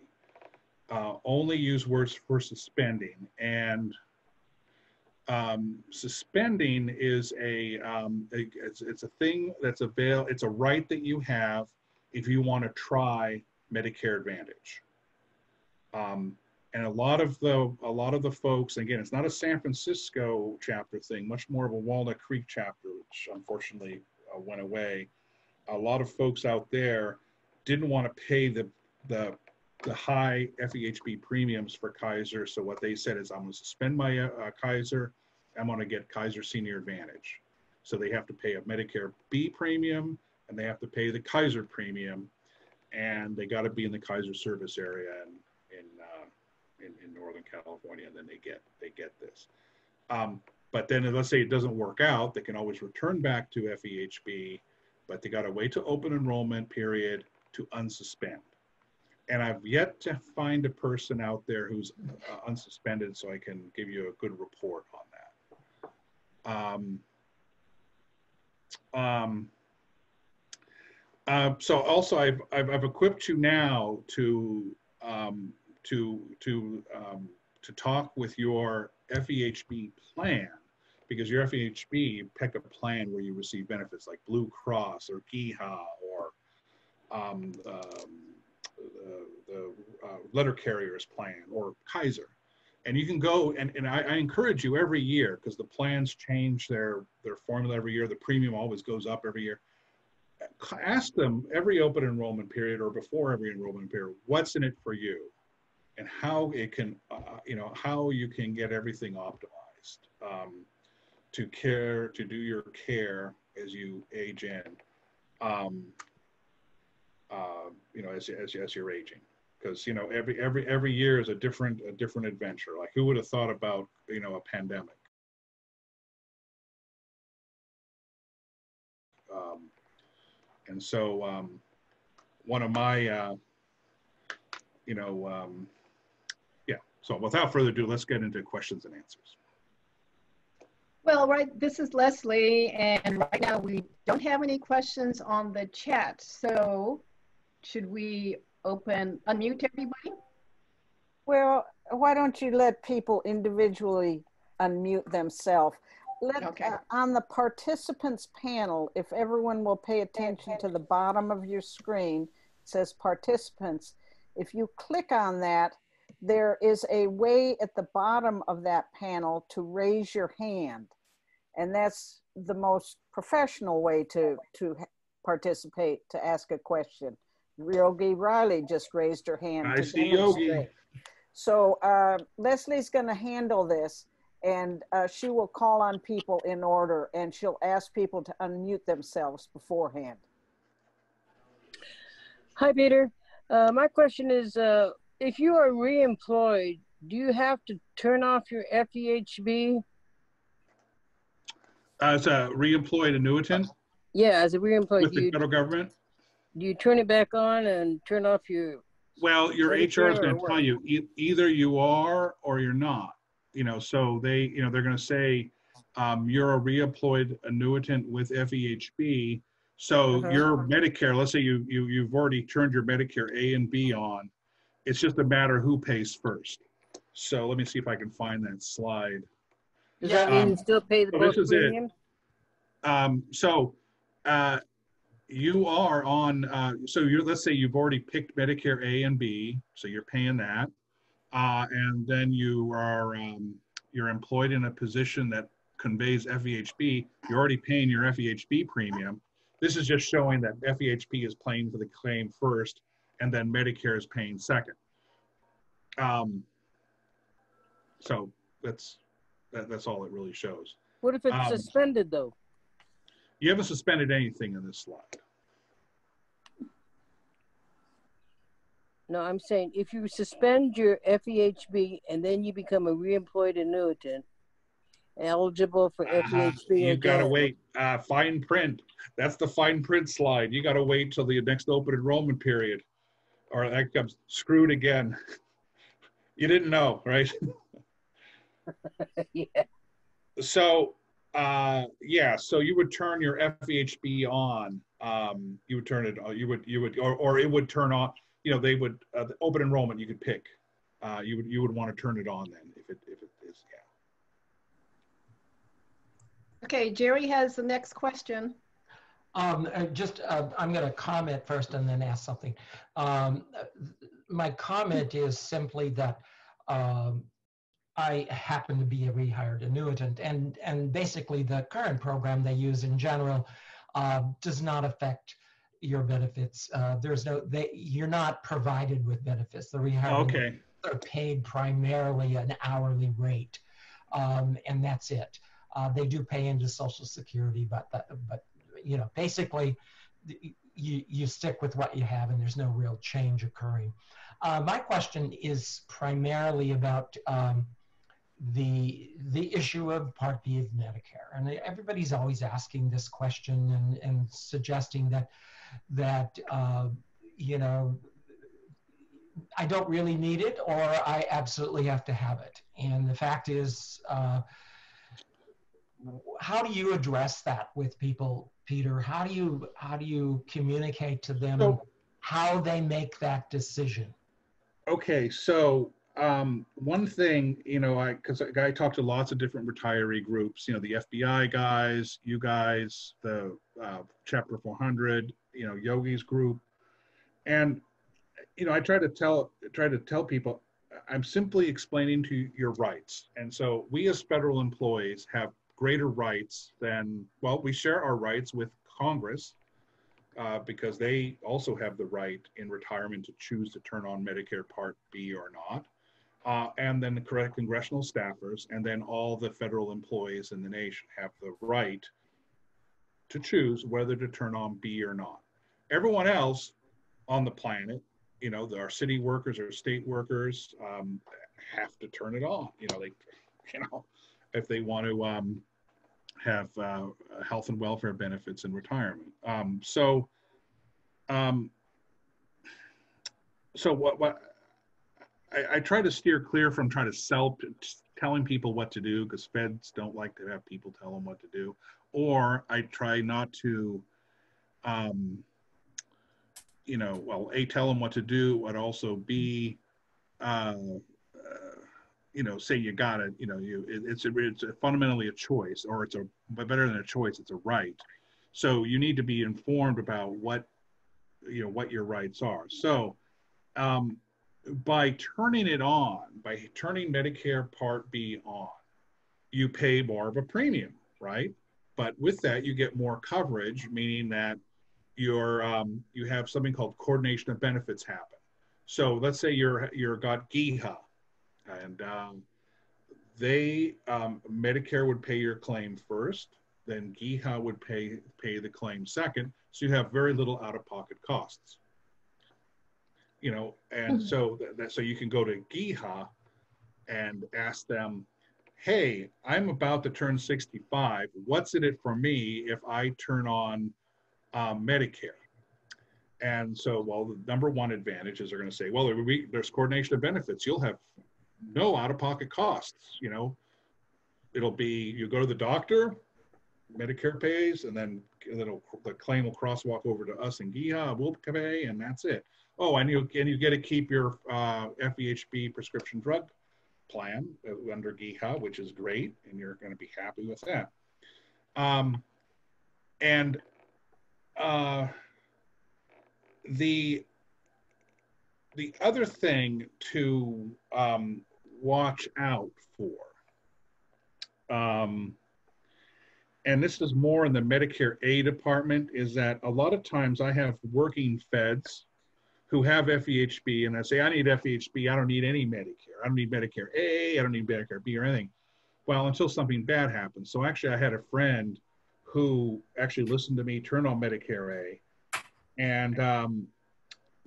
Uh, only use words for suspending. And um, suspending is a, um, it, it's, it's a thing that's avail, it's a right that you have if you want to try Medicare Advantage. Um, And a lot of the a lot of the folks, again, it's not a San Francisco chapter thing, much more of a Walnut Creek chapter, which unfortunately uh, went away. A lot of folks out there didn't want to pay the the, the high F E H B premiums for Kaiser. So what they said is, I'm going to suspend my uh, Kaiser. I'm going to get Kaiser Senior Advantage. So they have to pay a Medicare B premium, and they have to pay the Kaiser premium, and they got to be in the Kaiser service area and in. Uh, In, in Northern California, and then they get they get this. Um, but then let's say it doesn't work out, they can always return back to F E H B, but they got to wait to open enrollment period to unsuspend. And I've yet to find a person out there who's uh, unsuspended, so I can give you a good report on that. Um, um, uh, so also I've, I've, I've equipped you now to um, to to um, to talk with your F E H B plan, because your F E H B pick a plan where you receive benefits like Blue Cross or G E H A or um, um, the, the uh, letter carriers plan or Kaiser. And you can go, and, and I, I encourage you every year, because the plans change their, their formula every year, the premium always goes up every year. Ask them every open enrollment period or before every enrollment period, what's in it for you? And how it can, uh, you know, how you can get everything optimized um, to care, to do your care as you age in, um, uh, you know, as, as, as you're aging. Because, you know, every, every, every year is a different, a different adventure. Like, who would have thought about, you know, a pandemic? Um, and so um, one of my, uh, you know, um, So without further ado, let's get into questions and answers. Well, right, this is Leslie, and right now we don't have any questions on the chat. So should we open, unmute everybody? Well, why don't you let people individually unmute themselves? Let, okay. uh, on the participants panel, if everyone will pay attention okay. to the bottom of your screen, it says participants. If you click on that, there is a way at the bottom of that panel to raise your hand. And that's the most professional way to, to participate, to ask a question. Yogi Riley just raised her hand. I see Yogi. So uh, Leslie's going to handle this, and uh, she will call on people in order, and she'll ask people to unmute themselves beforehand. Hi, Peter. Uh, my question is, uh, if you are re-employed, do you have to turn off your F E H B? As a re-employed annuitant? Yeah, as a re-employed. With the federal government? Do you turn it back on and turn off your... Well, your H R is going to tell you, e either you are or you're not. You know, so they, you know, they're going to say, um, you're a re-employed annuitant with F E H B. So uh-huh. your Medicare, let's say you, you, you've already turned your Medicare A and B on. It's just a matter who pays first. So let me see if I can find that slide. Does that mean um, you still pay the both premium? Um, so uh, you are on, uh, so you're, let's say you've already picked Medicare A and B, so you're paying that. Uh, and then you are, um, you're employed in a position that conveys F E H B, you're already paying your F E H B premium. This is just showing that F E H B is paying for the claim first, and then Medicare is paying second. Um, so that's, that, that's all it really shows. What if it's um, suspended though? You haven't suspended anything in this slide. No, I'm saying if you suspend your F E H B and then you become a re-employed annuitant, eligible for uh, F E H B. You gotta wait, uh, fine print. That's the fine print slide. You gotta wait till the next open enrollment period or that comes screwed again. You didn't know, right? Yeah. So, uh, yeah, so you would turn your F E H B on. Um, you would turn it, you would, you would, or, or it would turn on. You know, they would uh, the open enrollment. You could pick. Uh, you would you would want to turn it on then if it if it is yeah. Okay, Jerry has the next question. Um, just uh, I'm going to comment first and then ask something. Um, my comment is simply that um, I happen to be a rehired annuitant, and and basically the current program they use in general uh, does not affect your benefits. Uh, there's no, they, you're not provided with benefits. The rehire okay. are paid primarily an hourly rate, um, and that's it. Uh, they do pay into Social Security, but that, but you know, basically, you you stick with what you have, and there's no real change occurring. Uh, my question is primarily about um, the the issue of Part B of Medicare, and everybody's always asking this question and and suggesting that. that, uh, you know, I don't really need it or I absolutely have to have it. And the fact is, uh, how do you address that with people, Peter? How do you, how do you communicate to them so, how they make that decision? Okay, so um, one thing, you know, I, because I talked to lots of different retiree groups, you know, the F B I guys, you guys, the uh, Chapter four hundred, you know, Yogi's group. And, you know, I try to tell, try to tell people, I'm simply explaining to you your rights. And so we as federal employees have greater rights than, well, we share our rights with Congress uh, because they also have the right in retirement to choose to turn on Medicare Part B or not. Uh, and then the correct congressional staffers and then all the federal employees in the nation have the right to choose whether to turn on B or not. Everyone else on the planet, you know, our city workers or state workers um, have to turn it on. You know, they, you know, if they want to um, have uh, health and welfare benefits in retirement. Um, so, um, so what? What I, I try to steer clear from trying to sell, telling people what to do because feds don't like to have people tell them what to do. Or I try not to, um, you know, well, A, tell them what to do, but also B, uh, uh, you know, say you got it, you know, you it, it's, a, it's a fundamentally a choice, or it's a, but better than a choice, it's a right. So you need to be informed about what, you know, what your rights are. So um, by turning it on, by turning Medicare Part B on, you pay more of a premium, right? But with that, you get more coverage, meaning that you're, um, you have something called coordination of benefits happen. So let's say you're, you're got G E H A, And um, they, um, Medicare would pay your claim first, then G E H A would pay, pay the claim second. So you have very little out-of-pocket costs, you know, and so th that, so you can go to G E H A and ask them, hey, I'm about to turn sixty-five. What's in it for me if I turn on uh, Medicare? And so, well, the number one advantage is they're going to say, well, we, there's coordination of benefits. You'll have no out-of-pocket costs. You know, it'll be, you go to the doctor, Medicare pays, and then it'll, the claim will crosswalk over to us and G E H A, we'll pay, and that's it. Oh, and you, and you get to keep your uh, F E H B prescription drug plan under G E H A, which is great, and you're going to be happy with that. Um, and uh, the the other thing to um, watch out for, um, and this is more in the Medicare A department, is that a lot of times I have working feds who have F E H B, and I say, I need F E H B, I don't need any Medicare. I don't need Medicare A, I don't need Medicare B or anything. Well, until something bad happens. So actually I had a friend who actually listened to me turn on Medicare A and um,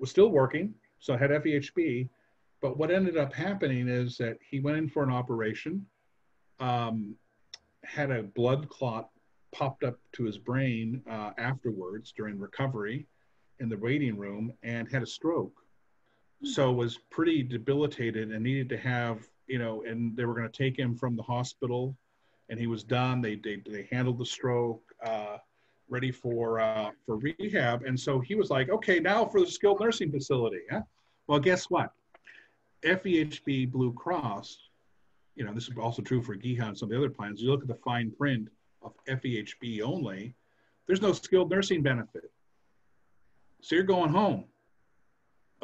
was still working, so I had F E H B, but what ended up happening is that he went in for an operation, um, had a blood clot popped up to his brain uh, afterwards during recovery, in the waiting room, and had a stroke. So was pretty debilitated and needed to have, you know, and they were going to take him from the hospital, and he was done. They they, they handled the stroke, uh, ready for uh, for rehab. And so he was like, okay, now for the skilled nursing facility. Huh? Well, guess what? F E H B Blue Cross, you know, this is also true for G E H A and some of the other plans. You look at the fine print of F E H B only, there's no skilled nursing benefit. So you're going home.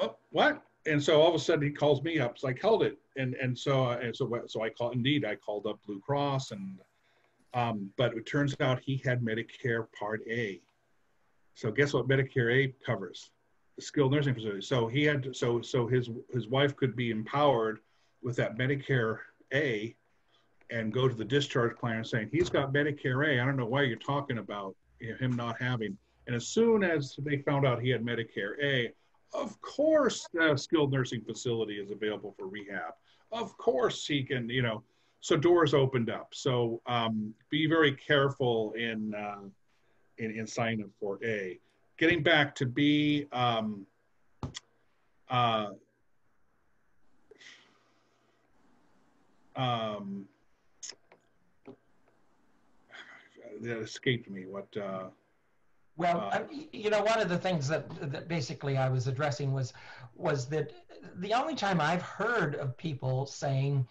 Oh, what? And so all of a sudden he calls me up. It's like, held it. And and so and so so I call. Indeed, I called up Blue Cross, and um, but it turns out he had Medicare Part A. So guess what Medicare A covers? The skilled nursing facility. So he had to, so so his his wife could be empowered with that Medicare A, and go to the discharge plan saying he's got Medicare A. I don't know why you're talking about him not having. And as soon as they found out he had Medicare A, of course the skilled nursing facility is available for rehab. Of course he can, you know, so doors opened up. So um, be very careful in, uh, in, in signing up for A. Getting back to B, um, uh, um, that escaped me, what, uh, Well, I, you know, one of the things that, that basically I was addressing was, was that the only time I've heard of people saying,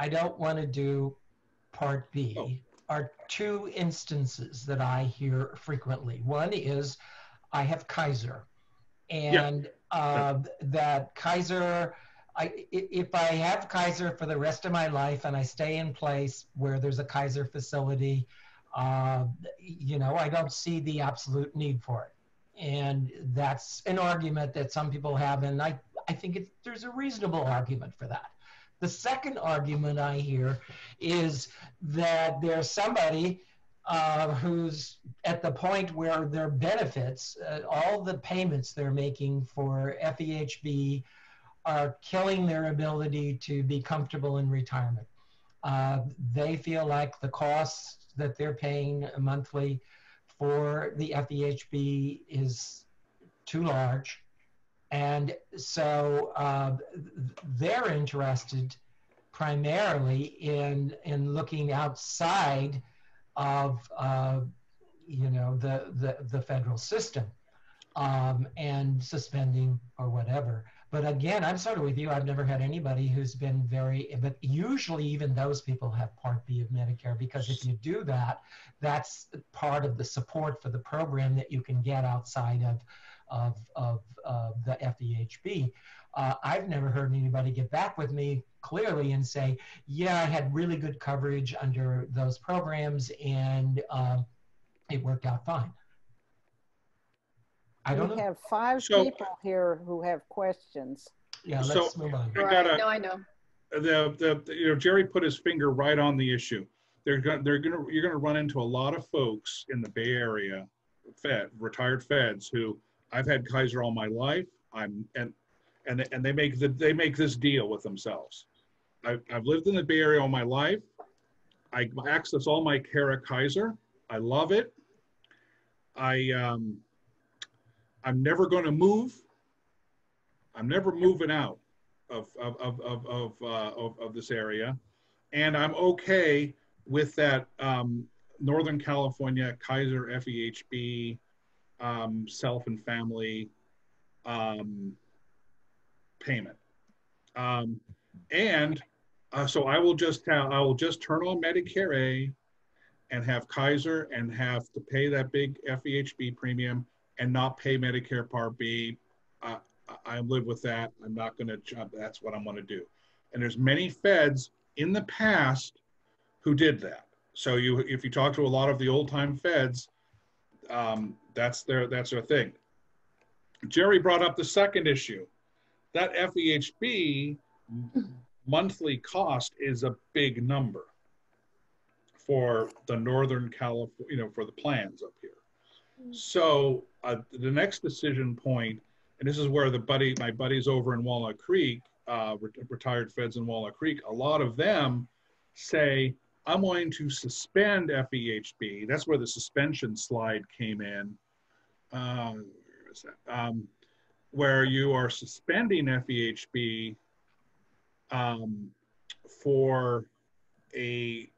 I don't want to do Part B, oh. are two instances that I hear frequently. One is, I have Kaiser, and yeah. uh, that Kaiser, I, if I have Kaiser for the rest of my life and I stay in place where there's a Kaiser facility, Uh, you know, I don't see the absolute need for it. And that's an argument that some people have, and I, I think it, there's a reasonable argument for that. The second argument I hear is that there's somebody uh, who's at the point where their benefits, uh, all the payments they're making for F E H B are killing their ability to be comfortable in retirement. Uh, they feel like the costs that they're paying monthly for the F E H B is too large. And so uh, they're interested primarily in, in looking outside of, uh, you know, the, the, the federal system um, and suspending or whatever. But again, I'm sort of with you. I've never had anybody who's been very, but usually even those people have Part B of Medicare, because if you do that, that's part of the support for the program that you can get outside of, of, of, of the F E H B. Uh, I've never heard anybody get back with me clearly and say, yeah, I had really good coverage under those programs and um, it worked out fine. I don't we know. have five so, people here who have questions. Yeah, let's so move on. Right. I gotta, no, I know. the, the, the you know, Jerry put his finger right on the issue. They're going, they're going to, you're going to run into a lot of folks in the Bay Area, Fed, retired Feds who, I've had Kaiser all my life. I'm and and and they make the they make this deal with themselves. I've I've lived in the Bay Area all my life. I access all my care at Kaiser. I love it. I um, I'm never going to move. I'm never moving out of of of of of, uh, of of this area, and I'm okay with that um, Northern California Kaiser F E H B. Um, self and family um, payment, um, and uh, so I will just have, I will just turn on Medicare A, and have Kaiser and have to pay that big F E H B premium and not pay Medicare Part B. Uh, I live with that. I'm not going to jump. That's what I'm going to do. And there's many Feds in the past who did that. So you, if you talk to a lot of the old time Feds. Um, that's their, that's their thing. Jerry brought up the second issue. That F E H B monthly cost is a big number for the Northern California, you know, for the plans up here. So uh, the next decision point, and this is where the buddy, my buddies over in Walnut Creek, uh, re retired Feds in Walnut Creek, a lot of them say, I'm going to suspend F E H B. That's where the suspension slide came in, uh, where, is that? Um, where you are suspending F E H B um, for a,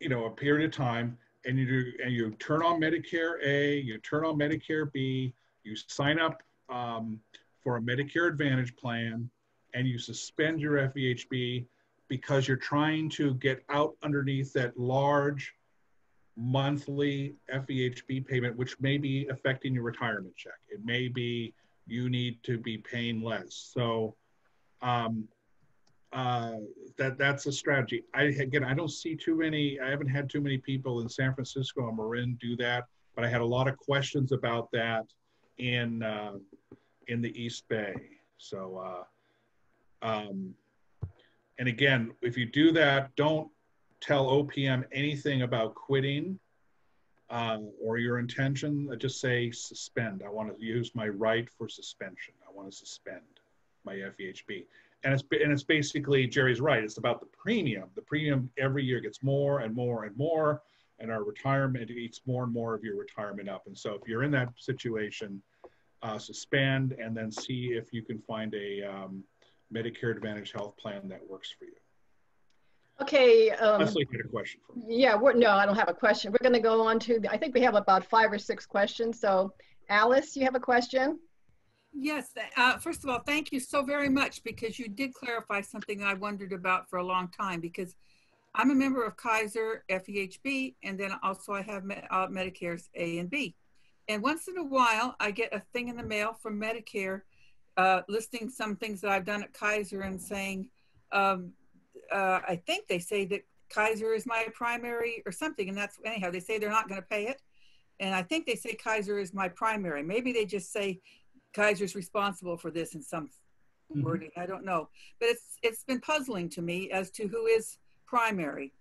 you know, a period of time, and you do, and you turn on Medicare A, you turn on Medicare B, you sign up um, for a Medicare Advantage plan, and you suspend your F E H B. Because you're trying to get out underneath that large monthly F E H B payment, which may be affecting your retirement check. It may be you need to be paying less. So um, uh, that that's a strategy. I, again, I don't see too many, I haven't had too many people in San Francisco and Marin do that, but I had a lot of questions about that in, uh, in the East Bay. So, uh, um, and again, if you do that, don't tell O P M anything about quitting uh, or your intention. Just say suspend. I want to use my right for suspension. I want to suspend my F E H B. And it's, and it's basically, Jerry's right, it's about the premium. The premium every year gets more and more and more, and our retirement eats more and more of your retirement up. And so if you're in that situation, uh, suspend and then see if you can find a, um, Medicare Advantage health plan that works for you. Okay. Um, Leslie had a question for me. Yeah, we're, no, I don't have a question. We're going to go on to, the, I think we have about five or six questions. So Alice, you have a question? Yes. Uh, first of all, thank you so very much because you did clarify something I wondered about for a long time because I'm a member of Kaiser F E H B and then also I have me, uh, Medicare's A and B. And once in a while, I get a thing in the mail from Medicare Uh, listing some things that I've done at Kaiser and saying, um, uh, I think they say that Kaiser is my primary or something. And that's, anyhow, they say they're not going to pay it. And I think they say Kaiser is my primary. Maybe they just say Kaiser's responsible for this in some mm-hmm. wording. I don't know. But it's it's been puzzling to me as to who is primary.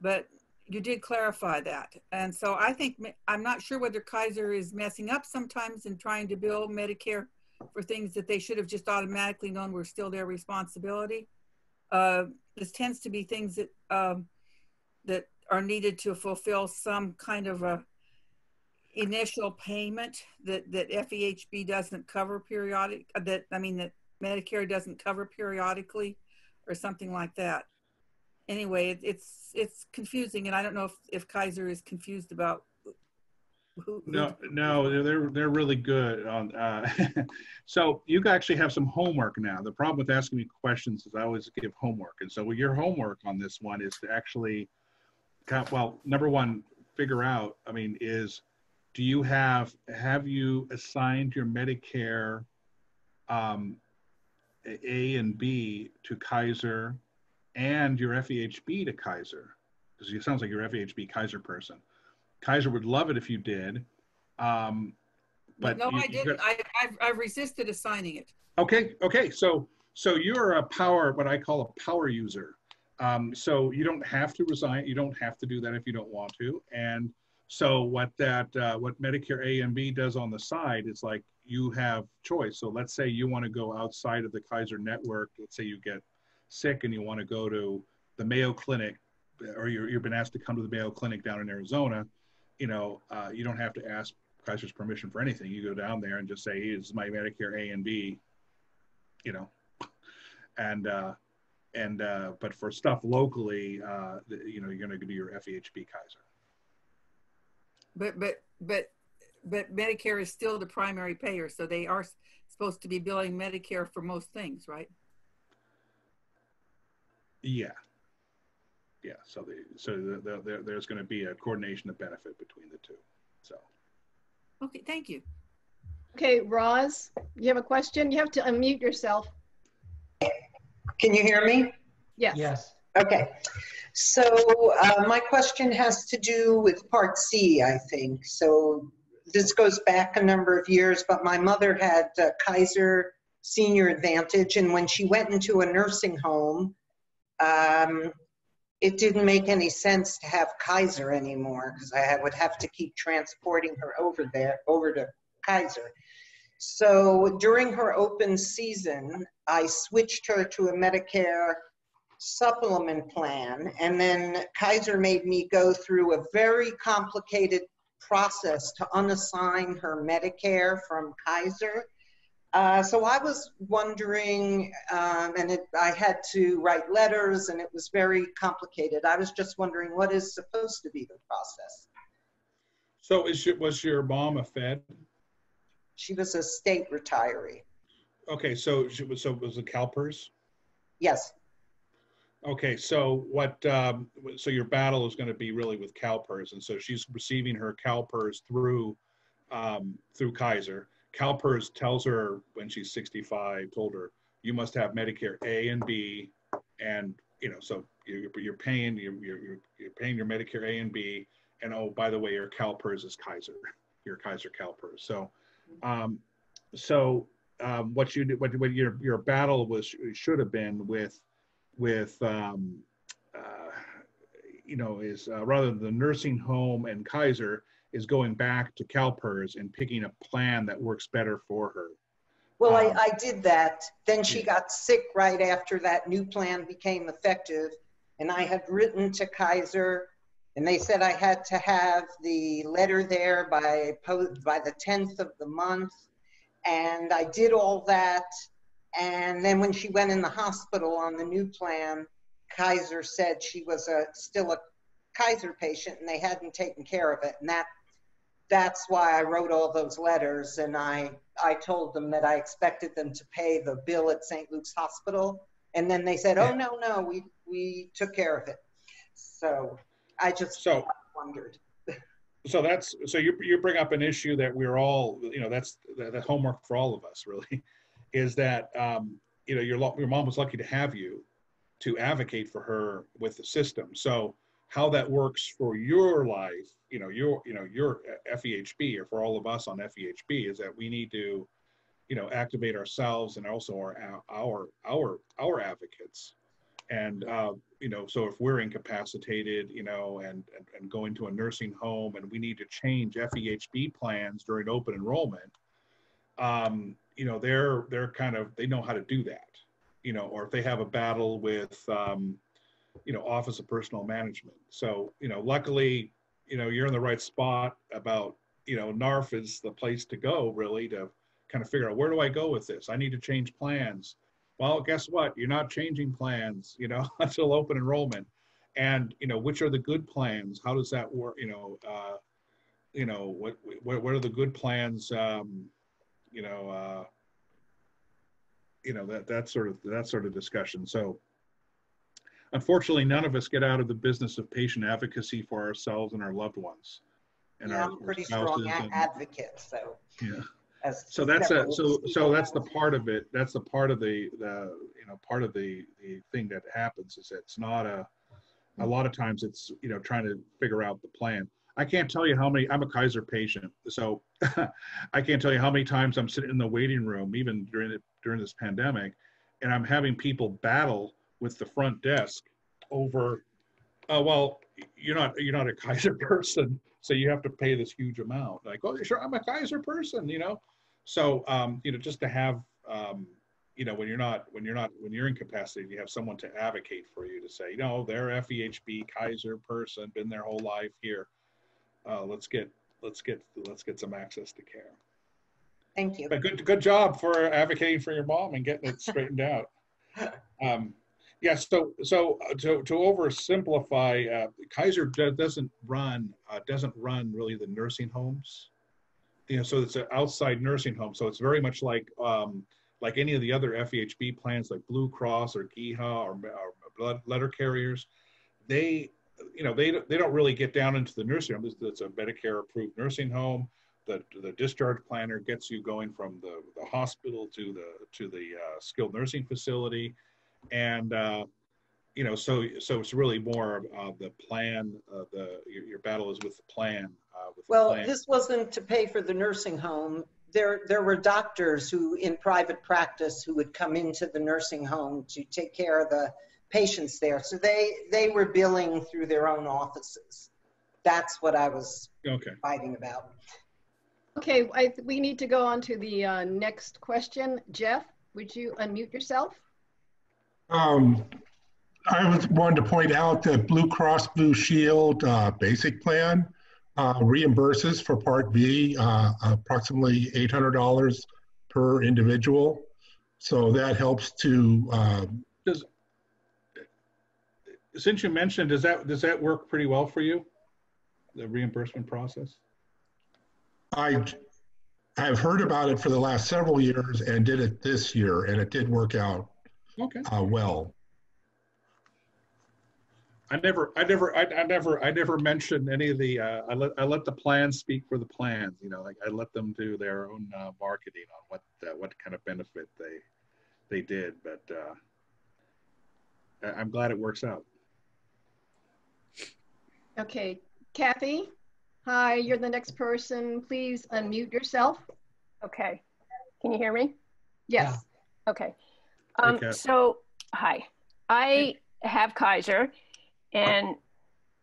But you did clarify that. And so I think, I'm not sure whether Kaiser is messing up sometimes in trying to bill Medicare for things that they should have just automatically known were still their responsibility. Uh, this tends to be things that um, that are needed to fulfill some kind of a initial payment that, that F E H B doesn't cover periodic, that I mean that Medicare doesn't cover periodically or something like that. Anyway, it, it's it's confusing and I don't know if, if Kaiser is confused about Who, no, no, they're they're really good on. Uh, so you actually have some homework now. The problem with asking me questions is I always give homework, and so your homework on this one is to actually, well, number one, figure out. I mean, is do you have have you assigned your Medicare um, A and B to Kaiser, and your F E H B to Kaiser? Because it sounds like you're F E H B Kaiser person. Kaiser would love it if you did, um, but no, you, I didn't. Got... I, I've, I've resisted assigning it. Okay, okay. So So you're a power, what I call a power user. Um, so you don't have to resign. You don't have to do that if you don't want to. And so what that, uh, what Medicare A and B does on the side is like, you have choice. So let's say you want to go outside of the Kaiser network. Let's say you get sick and you want to go to the Mayo Clinic, or you're, you've been asked to come to the Mayo Clinic down in Arizona. You know, uh, you don't have to ask Kaiser's permission for anything. You go down there and just say, hey, this is my Medicare A and B, you know, and, uh, and, uh, but for stuff locally, uh, you know, you're going to do your F E H B Kaiser. But, but, but, but Medicare is still the primary payer. So they are supposed to be billing Medicare for most things, right? Yeah. Yeah. So, the, so the, the, the, there's going to be a coordination of benefit between the two. So. Okay. Thank you. Okay. Roz, you have a question? You have to unmute yourself. Can you hear me? Yes. Yes. Okay. So uh, my question has to do with Part C, I think. So this goes back a number of years, but my mother had uh, Kaiser Senior Advantage, and when she went into a nursing home, um, it didn't make any sense to have Kaiser anymore because I would have to keep transporting her over there, over to Kaiser. So during her open season, I switched her to a Medicare supplement plan, and then Kaiser made me go through a very complicated process to unassign her Medicare from Kaiser. Uh, so I was wondering, um, and it, I had to write letters, and it was very complicated. I was just wondering what is supposed to be the process. So is she, was your mom a Fed? She was a state retiree. Okay, so she was, so was it CalPERS? Yes. Okay, so what? Um, so your battle is going to be really with CalPERS, and so she's receiving her CalPERS through um, through Kaiser. CalPERS tells her when she's sixty-five, told her you must have Medicare A and B, and you know, so you're, you're paying you're, you're you're paying your Medicare A and B, and oh by the way, your CalPERS is Kaiser, your Kaiser CalPERS. So, um, so um, what you what what your your battle was should have been with. with, um, uh, you know, is uh, rather than the nursing home and Kaiser is going back to CalPERS and picking a plan that works better for her. Well, um, I, I did that. Then she got sick right after that new plan became effective. And I had written to Kaiser and they said I had to have the letter there by, by the tenth of the month. And I did all that. And then when she went in the hospital on the new plan, Kaiser said she was a, still a Kaiser patient and they hadn't taken care of it. And that that's why I wrote all those letters. And I, I told them that I expected them to pay the bill at Saint Luke's Hospital. And then they said, oh, no, no, we, we took care of it. So I just so, wondered. So that's, so you, you bring up an issue that we're all, you know, that's the, the homework for all of us, really. Is that um, you know your your mom was lucky to have you to advocate for her with the system. So how that works for your life, you know your you know your F E H B, or for all of us on F E H B, is that we need to, you know, activate ourselves and also our our our our advocates, and uh, you know so if we're incapacitated, you know, and, and and going to a nursing home, and we need to change F E H B plans during open enrollment. Um, you know, they're, they're kind of, they know how to do that, you know, or if they have a battle with, um, you know, Office of Personnel Management. So, you know, luckily, you know, you're in the right spot about, you know, NARFE is the place to go really to kind of figure out, where do I go with this? I need to change plans. Well, guess what? You're not changing plans, you know, until open enrollment. And, you know, which are the good plans? How does that work? You know, uh, you know, what, what, what are the good plans? Um, you know, uh, you know, that, that sort of, that sort of discussion. So unfortunately, none of us get out of the business of patient advocacy for ourselves and our loved ones. And yeah, our, I'm pretty strong and, advocate. So, yeah. As so that's a, so, so that's the part of it. That's the part of the, the, you know, part of the, the thing that happens is it's not a, a lot of times it's, you know, trying to figure out the plan. I can't tell you how many, I'm a Kaiser patient, so I can't tell you how many times I'm sitting in the waiting room, even during the, during this pandemic, and I'm having people battle with the front desk over, oh, well, you're not, you're not a Kaiser person, so you have to pay this huge amount. Like, oh, sure, I'm a Kaiser person, you know? So, um, you know, just to have, um, you know, when you're not, when you're not, when you're incapacitated, you have someone to advocate for you, to say, you know, they're F E H B Kaiser person, been their whole life here. Uh, let's get, let's get, let's get some access to care. Thank you. But good, good job for advocating for your mom and getting it straightened out. Um, yes. Yeah, so, so to, to oversimplify, uh, Kaiser doesn't run, uh, doesn't run really the nursing homes. You know, so it's an outside nursing home. So it's very much like, um, like any of the other F E H B plans, like Blue Cross or G E H A or, or blood letter carriers. They, you know, they, they don't really get down into the nursing home. It's, it's a Medicare approved nursing home. The, the discharge planner gets you going from the, the hospital to the, to the uh, skilled nursing facility. And, uh, you know, so, so it's really more of the plan, uh, the, your, your battle is with the plan. Uh, with well, the plan. This wasn't to pay for the nursing home. There, there were doctors who in private practice who would come into the nursing home to take care of the patients there. So they, they were billing through their own offices. That's what I was okay. fighting about. Okay, I, we need to go on to the uh, next question. Jeff, would you unmute yourself? Um, I was wanted to point out that Blue Cross Blue Shield uh, basic plan uh, reimburses for Part B uh, approximately eight hundred dollars per individual. So that helps to... Uh, does, since you mentioned, does that, does that work pretty well for you, the reimbursement process? I have heard about it for the last several years and did it this year, and it did work out okay. uh, well. I never, I never, I, I never, I never mentioned any of the. Uh, I let I let the plans speak for the plans. You know, like I let them do their own uh, marketing on what uh, what kind of benefit they they did. But uh, I'm glad it works out. Okay, Kathy. Hi, you're the next person. Please unmute yourself. Okay. Can you hear me? Yes. Yeah. Okay. Um, okay. So, hi. I have Kaiser, and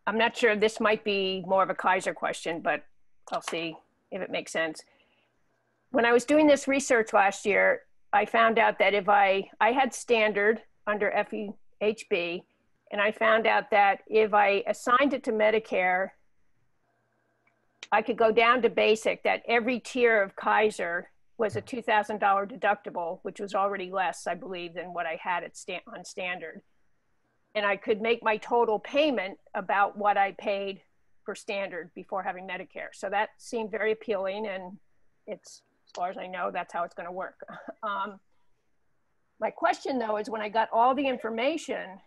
I'm not sure, this might be more of a Kaiser question, but I'll see if it makes sense. When I was doing this research last year, I found out that if I, I had standard under F E H B, and I found out that if I assigned it to Medicare, I could go down to basic, that every tier of Kaiser was a two thousand dollar deductible, which was already less, I believe, than what I had at sta- on standard. And I could make my total payment about what I paid for standard before having Medicare. So that seemed very appealing, and it's, as far as I know, that's how it's gonna work. Um, my question though is, when I got all the information,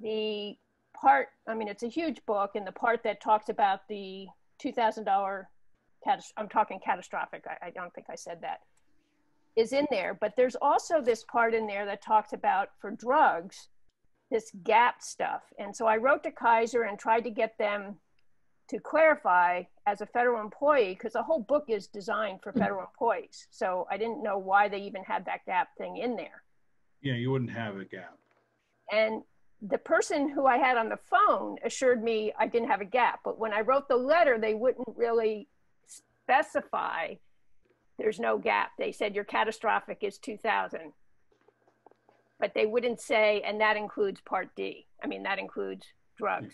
the part, I mean, it's a huge book, and the part that talks about the two thousand dollar, I'm talking catastrophic, I, I don't think I said that, is in there. But there's also this part in there that talks about, for drugs, this gap stuff. And so I wrote to Kaiser and tried to get them to clarify as a federal employee, because the whole book is designed for federal employees. So I didn't know why they even had that gap thing in there. Yeah, you wouldn't have a gap. And the person who I had on the phone assured me I didn't have a gap, but when I wrote the letter, they wouldn't really specify there's no gap. They said your catastrophic is two thousand, but they wouldn't say, and that includes Part D. I mean, that includes drugs.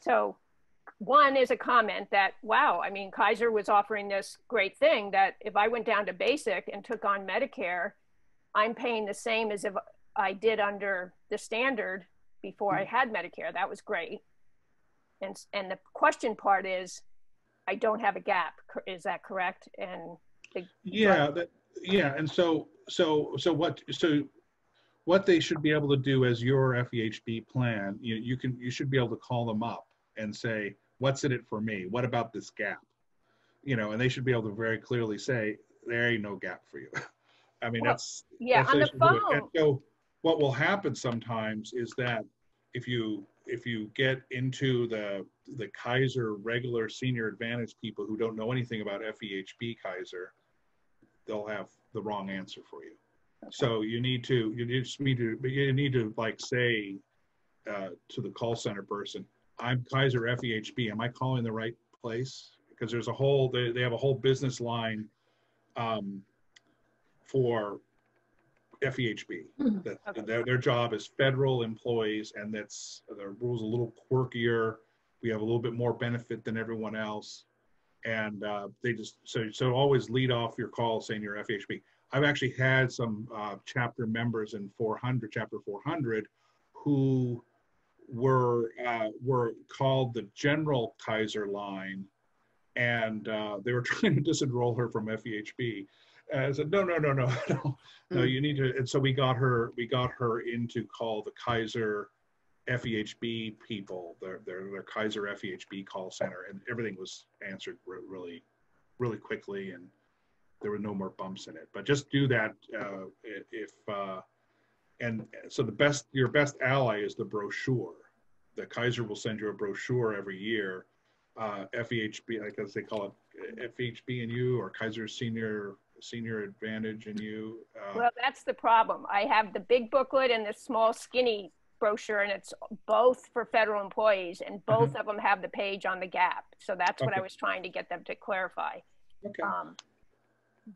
So one is a comment that, wow, I mean, Kaiser was offering this great thing that if I went down to basic and took on Medicare, I'm paying the same as if I did under the standard before I had Medicare. That was great. And, and the question part is, I don't have a gap. Is that correct? And the, yeah, that, yeah. And so, so, so what, so what they should be able to do as your F E H B plan, you you can, you should be able to call them up and say, what's in it for me? What about this gap? You know, and they should be able to very clearly say, there ain't no gap for you. I mean, well, that's, yeah, that's on the phone. What will happen sometimes is that if you if you get into the the Kaiser regular senior advantage people who don't know anything about F E H B Kaiser, they'll have the wrong answer for you. Okay. So you need to, you just need to, you need to like say uh, to the call center person, I'm Kaiser F E H B, am I calling the right place? Because there's a whole, they, they have a whole business line um, for F E H B. Mm-hmm. that, okay. their, their job is federal employees, and that's, the rules a little quirkier. We have a little bit more benefit than everyone else. And uh, they just, so, so always lead off your call saying you're F E H B. I've actually had some uh, chapter members in four hundred, chapter four hundred, who were, uh, were called the general Kaiser line, and uh, they were trying to disenroll her from F E H B. And I said, no, no, no, no, no, no, you need to, and so we got her, we got her into call the Kaiser F E H B people, their, their, their Kaiser F E H B call center, and everything was answered really, really quickly, and there were no more bumps in it. But just do that uh, if, uh, and so the best, your best ally is the brochure. The Kaiser will send you a brochure every year. Uh, F E H B, I guess they call it F E H B and you, or Kaiser Senior Senior Advantage and you. Uh, well, that's the problem. I have the big booklet and the small skinny brochure, and it's both for federal employees, and both mm-hmm. of them have the page on the gap. So that's okay. what I was trying to get them to clarify. Okay. Um,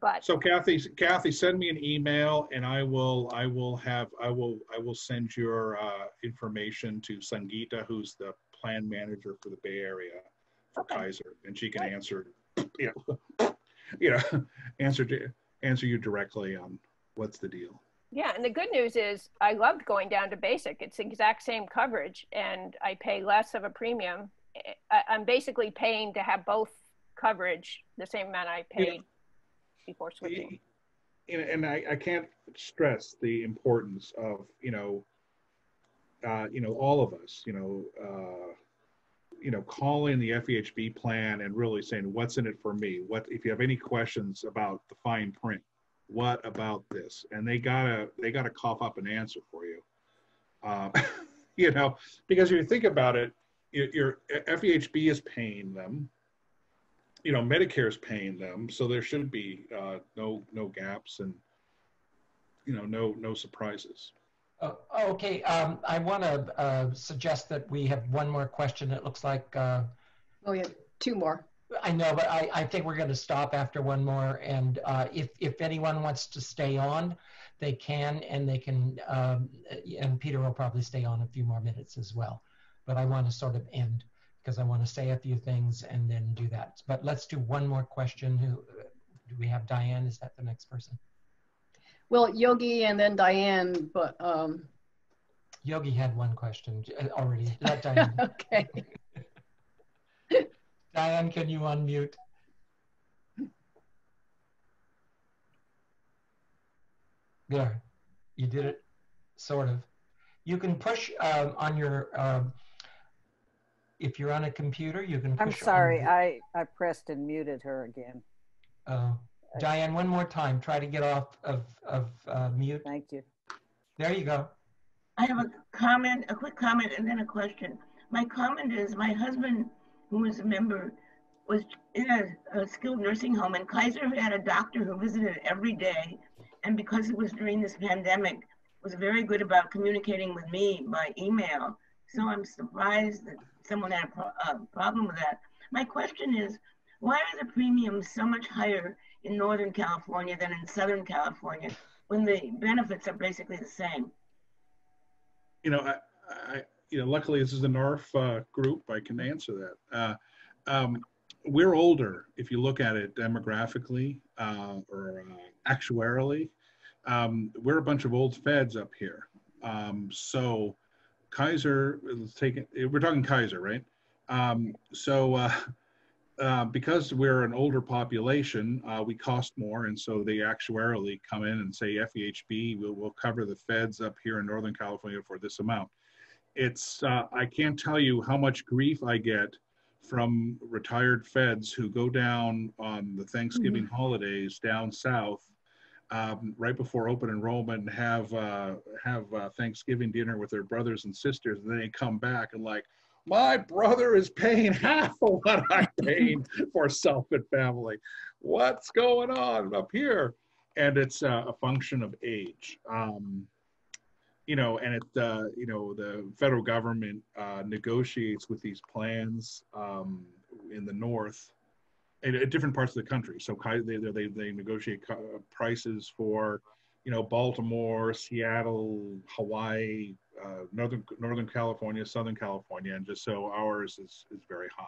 but so Kathy, Kathy, send me an email, and I will, I will have, I will, I will send your uh, information to Sangeeta, who's the plan manager for the Bay Area for okay. Kaiser, and she can right. answer, you know, you know, answer to answer you directly on what's the deal. Yeah, and the good news is I loved going down to basic. It's the exact same coverage, and I pay less of a premium. I, I'm basically paying to have both coverage the same amount I paid yeah. before switching. And, and I, I can't stress the importance of, you know, uh, you know, all of us, you know, uh, you know, calling the F E H B plan and really saying, what's in it for me? What if you have any questions about the fine print? What about this? And they gotta they gotta cough up an answer for you, uh, you know, because if you think about it, your, your F E H B is paying them, you know, Medicare is paying them, so there should be uh, no no gaps and you know no no surprises. Oh, okay, um, I want to uh, suggest that we have one more question. It looks like uh, oh yeah, two more. I know, but I, I think we're going to stop after one more. And uh, if, if anyone wants to stay on, they can, and they can, um, and Peter will probably stay on a few more minutes as well. But I want to sort of end because I want to say a few things and then do that. But let's do one more question. Who do we have? Diane, is that the next person? Well, Yogi and then Diane, but. Um... Yogi had one question already, not Diane. Okay. Diane, can you unmute? There, you did it, sort of. You can push uh, on your, uh, if you're on a computer, you can push. I'm sorry, I, I pressed and muted her again. Uh, Diane, one more time, try to get off of, of uh, mute. Thank you. There you go. I have a comment, a quick comment, and then a question. My comment is my husband, who was a member, was in a, a skilled nursing home, and Kaiser had a doctor who visited every day, and because it was during this pandemic, was very good about communicating with me by email. So I'm surprised that someone had a, pro a problem with that. My question is, why are the premiums so much higher in Northern California than in Southern California when the benefits are basically the same? You know, I, I You know, luckily this is a NARFE uh, group. I can answer that. Uh, um, we're older, if you look at it demographically uh, or uh, actuarially. Um, we're a bunch of old feds up here. Um, so Kaiser, taking, we're talking Kaiser, right? Um, so uh, uh, because we're an older population, uh, we cost more, and so they actuarially come in and say F E H B will we'll cover the feds up here in Northern California for this amount. It's, uh, I can't tell you how much grief I get from retired feds who go down on the Thanksgiving mm-hmm. holidays down south um, right before open enrollment and have, uh, have uh, Thanksgiving dinner with their brothers and sisters. And then they come back and like, my brother is paying half of what I paid for self and family. What's going on up here? and it's uh, a function of age. Um, you know, and it, uh, you know, the federal government uh, negotiates with these plans um, in the north, in, in different parts of the country. So they, they, they negotiate prices for, you know, Baltimore, Seattle, Hawaii, uh, Northern, Northern California, Southern California, and just so ours is, is very high.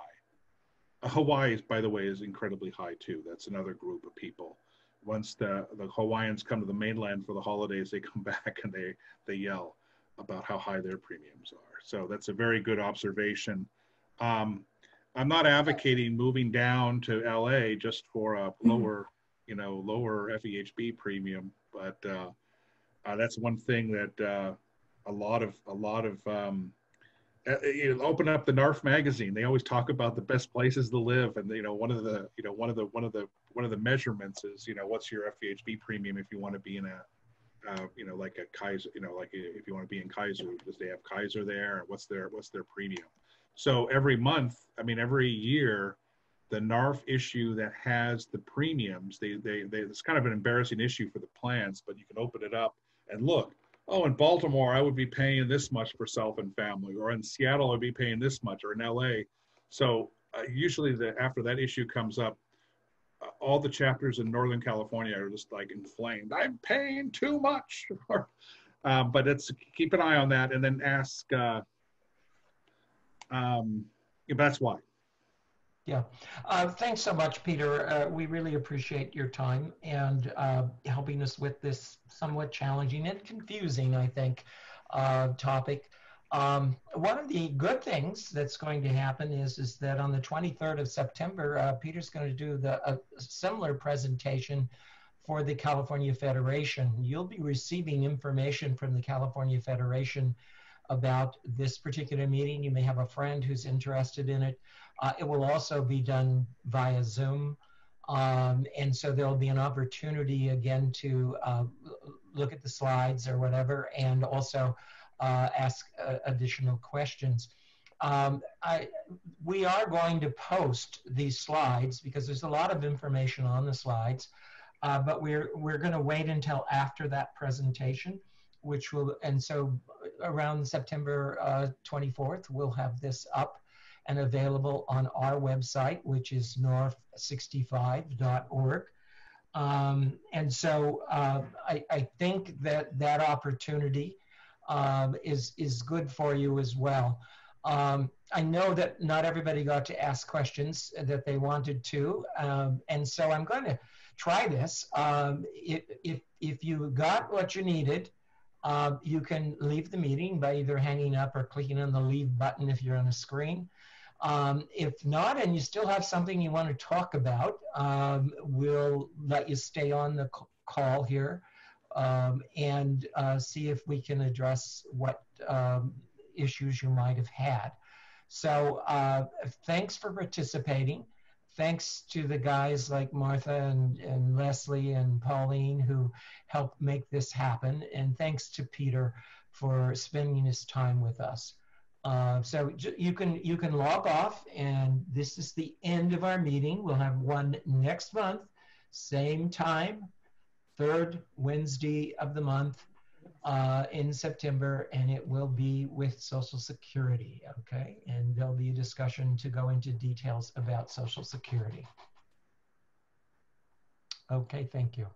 Uh, Hawaii, by the way, is incredibly high too. That's another group of people. Once the, the Hawaiians come to the mainland for the holidays, they come back and they, they yell about how high their premiums are. So that's a very good observation. Um, I'm not advocating moving down to L A just for a lower, mm-hmm. you know, lower F E H B premium, but uh, uh, that's one thing that uh, a lot of, a lot of, um, Uh, you know, open up the NARFE magazine. They always talk about the best places to live, and you know, one of the, you know, one of the, one of the, one of the measurements is, you know, what's your F E H B premium if you want to be in a, uh, you know, like a Kaiser, you know, like a, if you want to be in Kaiser, because they have Kaiser there. What's their, what's their premium? So every month, I mean, every year, the NARFE issue that has the premiums, they, they, they, it's kind of an embarrassing issue for the plans, but you can open it up and look. Oh, in Baltimore, I would be paying this much for self and family, or in Seattle, I'd be paying this much, or in L A. So uh, usually the, after that issue comes up, uh, all the chapters in Northern California are just like inflamed. I'm paying too much. uh, but it's, keep an eye on that and then ask, uh, um, if that's why. Yeah. Uh, thanks so much, Peter. Uh, we really appreciate your time and uh, helping us with this somewhat challenging and confusing, I think, uh, topic. Um, one of the good things that's going to happen is, is that on the twenty-third of September, uh, Peter's going to do the, a similar presentation for the California Federation. You'll be receiving information from the California Federation about this particular meeting. You may have a friend who's interested in it. Uh, it will also be done via Zoom. Um, and so there'll be an opportunity again to uh, look at the slides or whatever, and also uh, ask uh, additional questions. Um, I, we are going to post these slides because there's a lot of information on the slides, uh, but we're, we're gonna wait until after that presentation, which will, and so around September uh, twenty-fourth, we'll have this up and available on our website, which is north sixty-five dot org. Um, and so uh, I, I think that that opportunity uh, is, is good for you as well. Um, I know that not everybody got to ask questions that they wanted to, um, and so I'm going to try this. Um, if, if, if you got what you needed, Uh, you can leave the meeting by either hanging up or clicking on the leave button if you're on a screen. Um, if not, and you still have something you want to talk about, um, we'll let you stay on the call here um, and uh, see if we can address what um, issues you might have had. So uh, thanks for participating. Thanks to the guys like Martha and, and Leslie and Pauline who helped make this happen. And thanks to Peter for spending his time with us. Uh, so you can, you can log off, and this is the end of our meeting. We'll have one next month, same time, third Wednesday of the month uh, in September, and it will be with Social Security, okay? And there'll be a discussion to go into details about Social Security. Okay, thank you.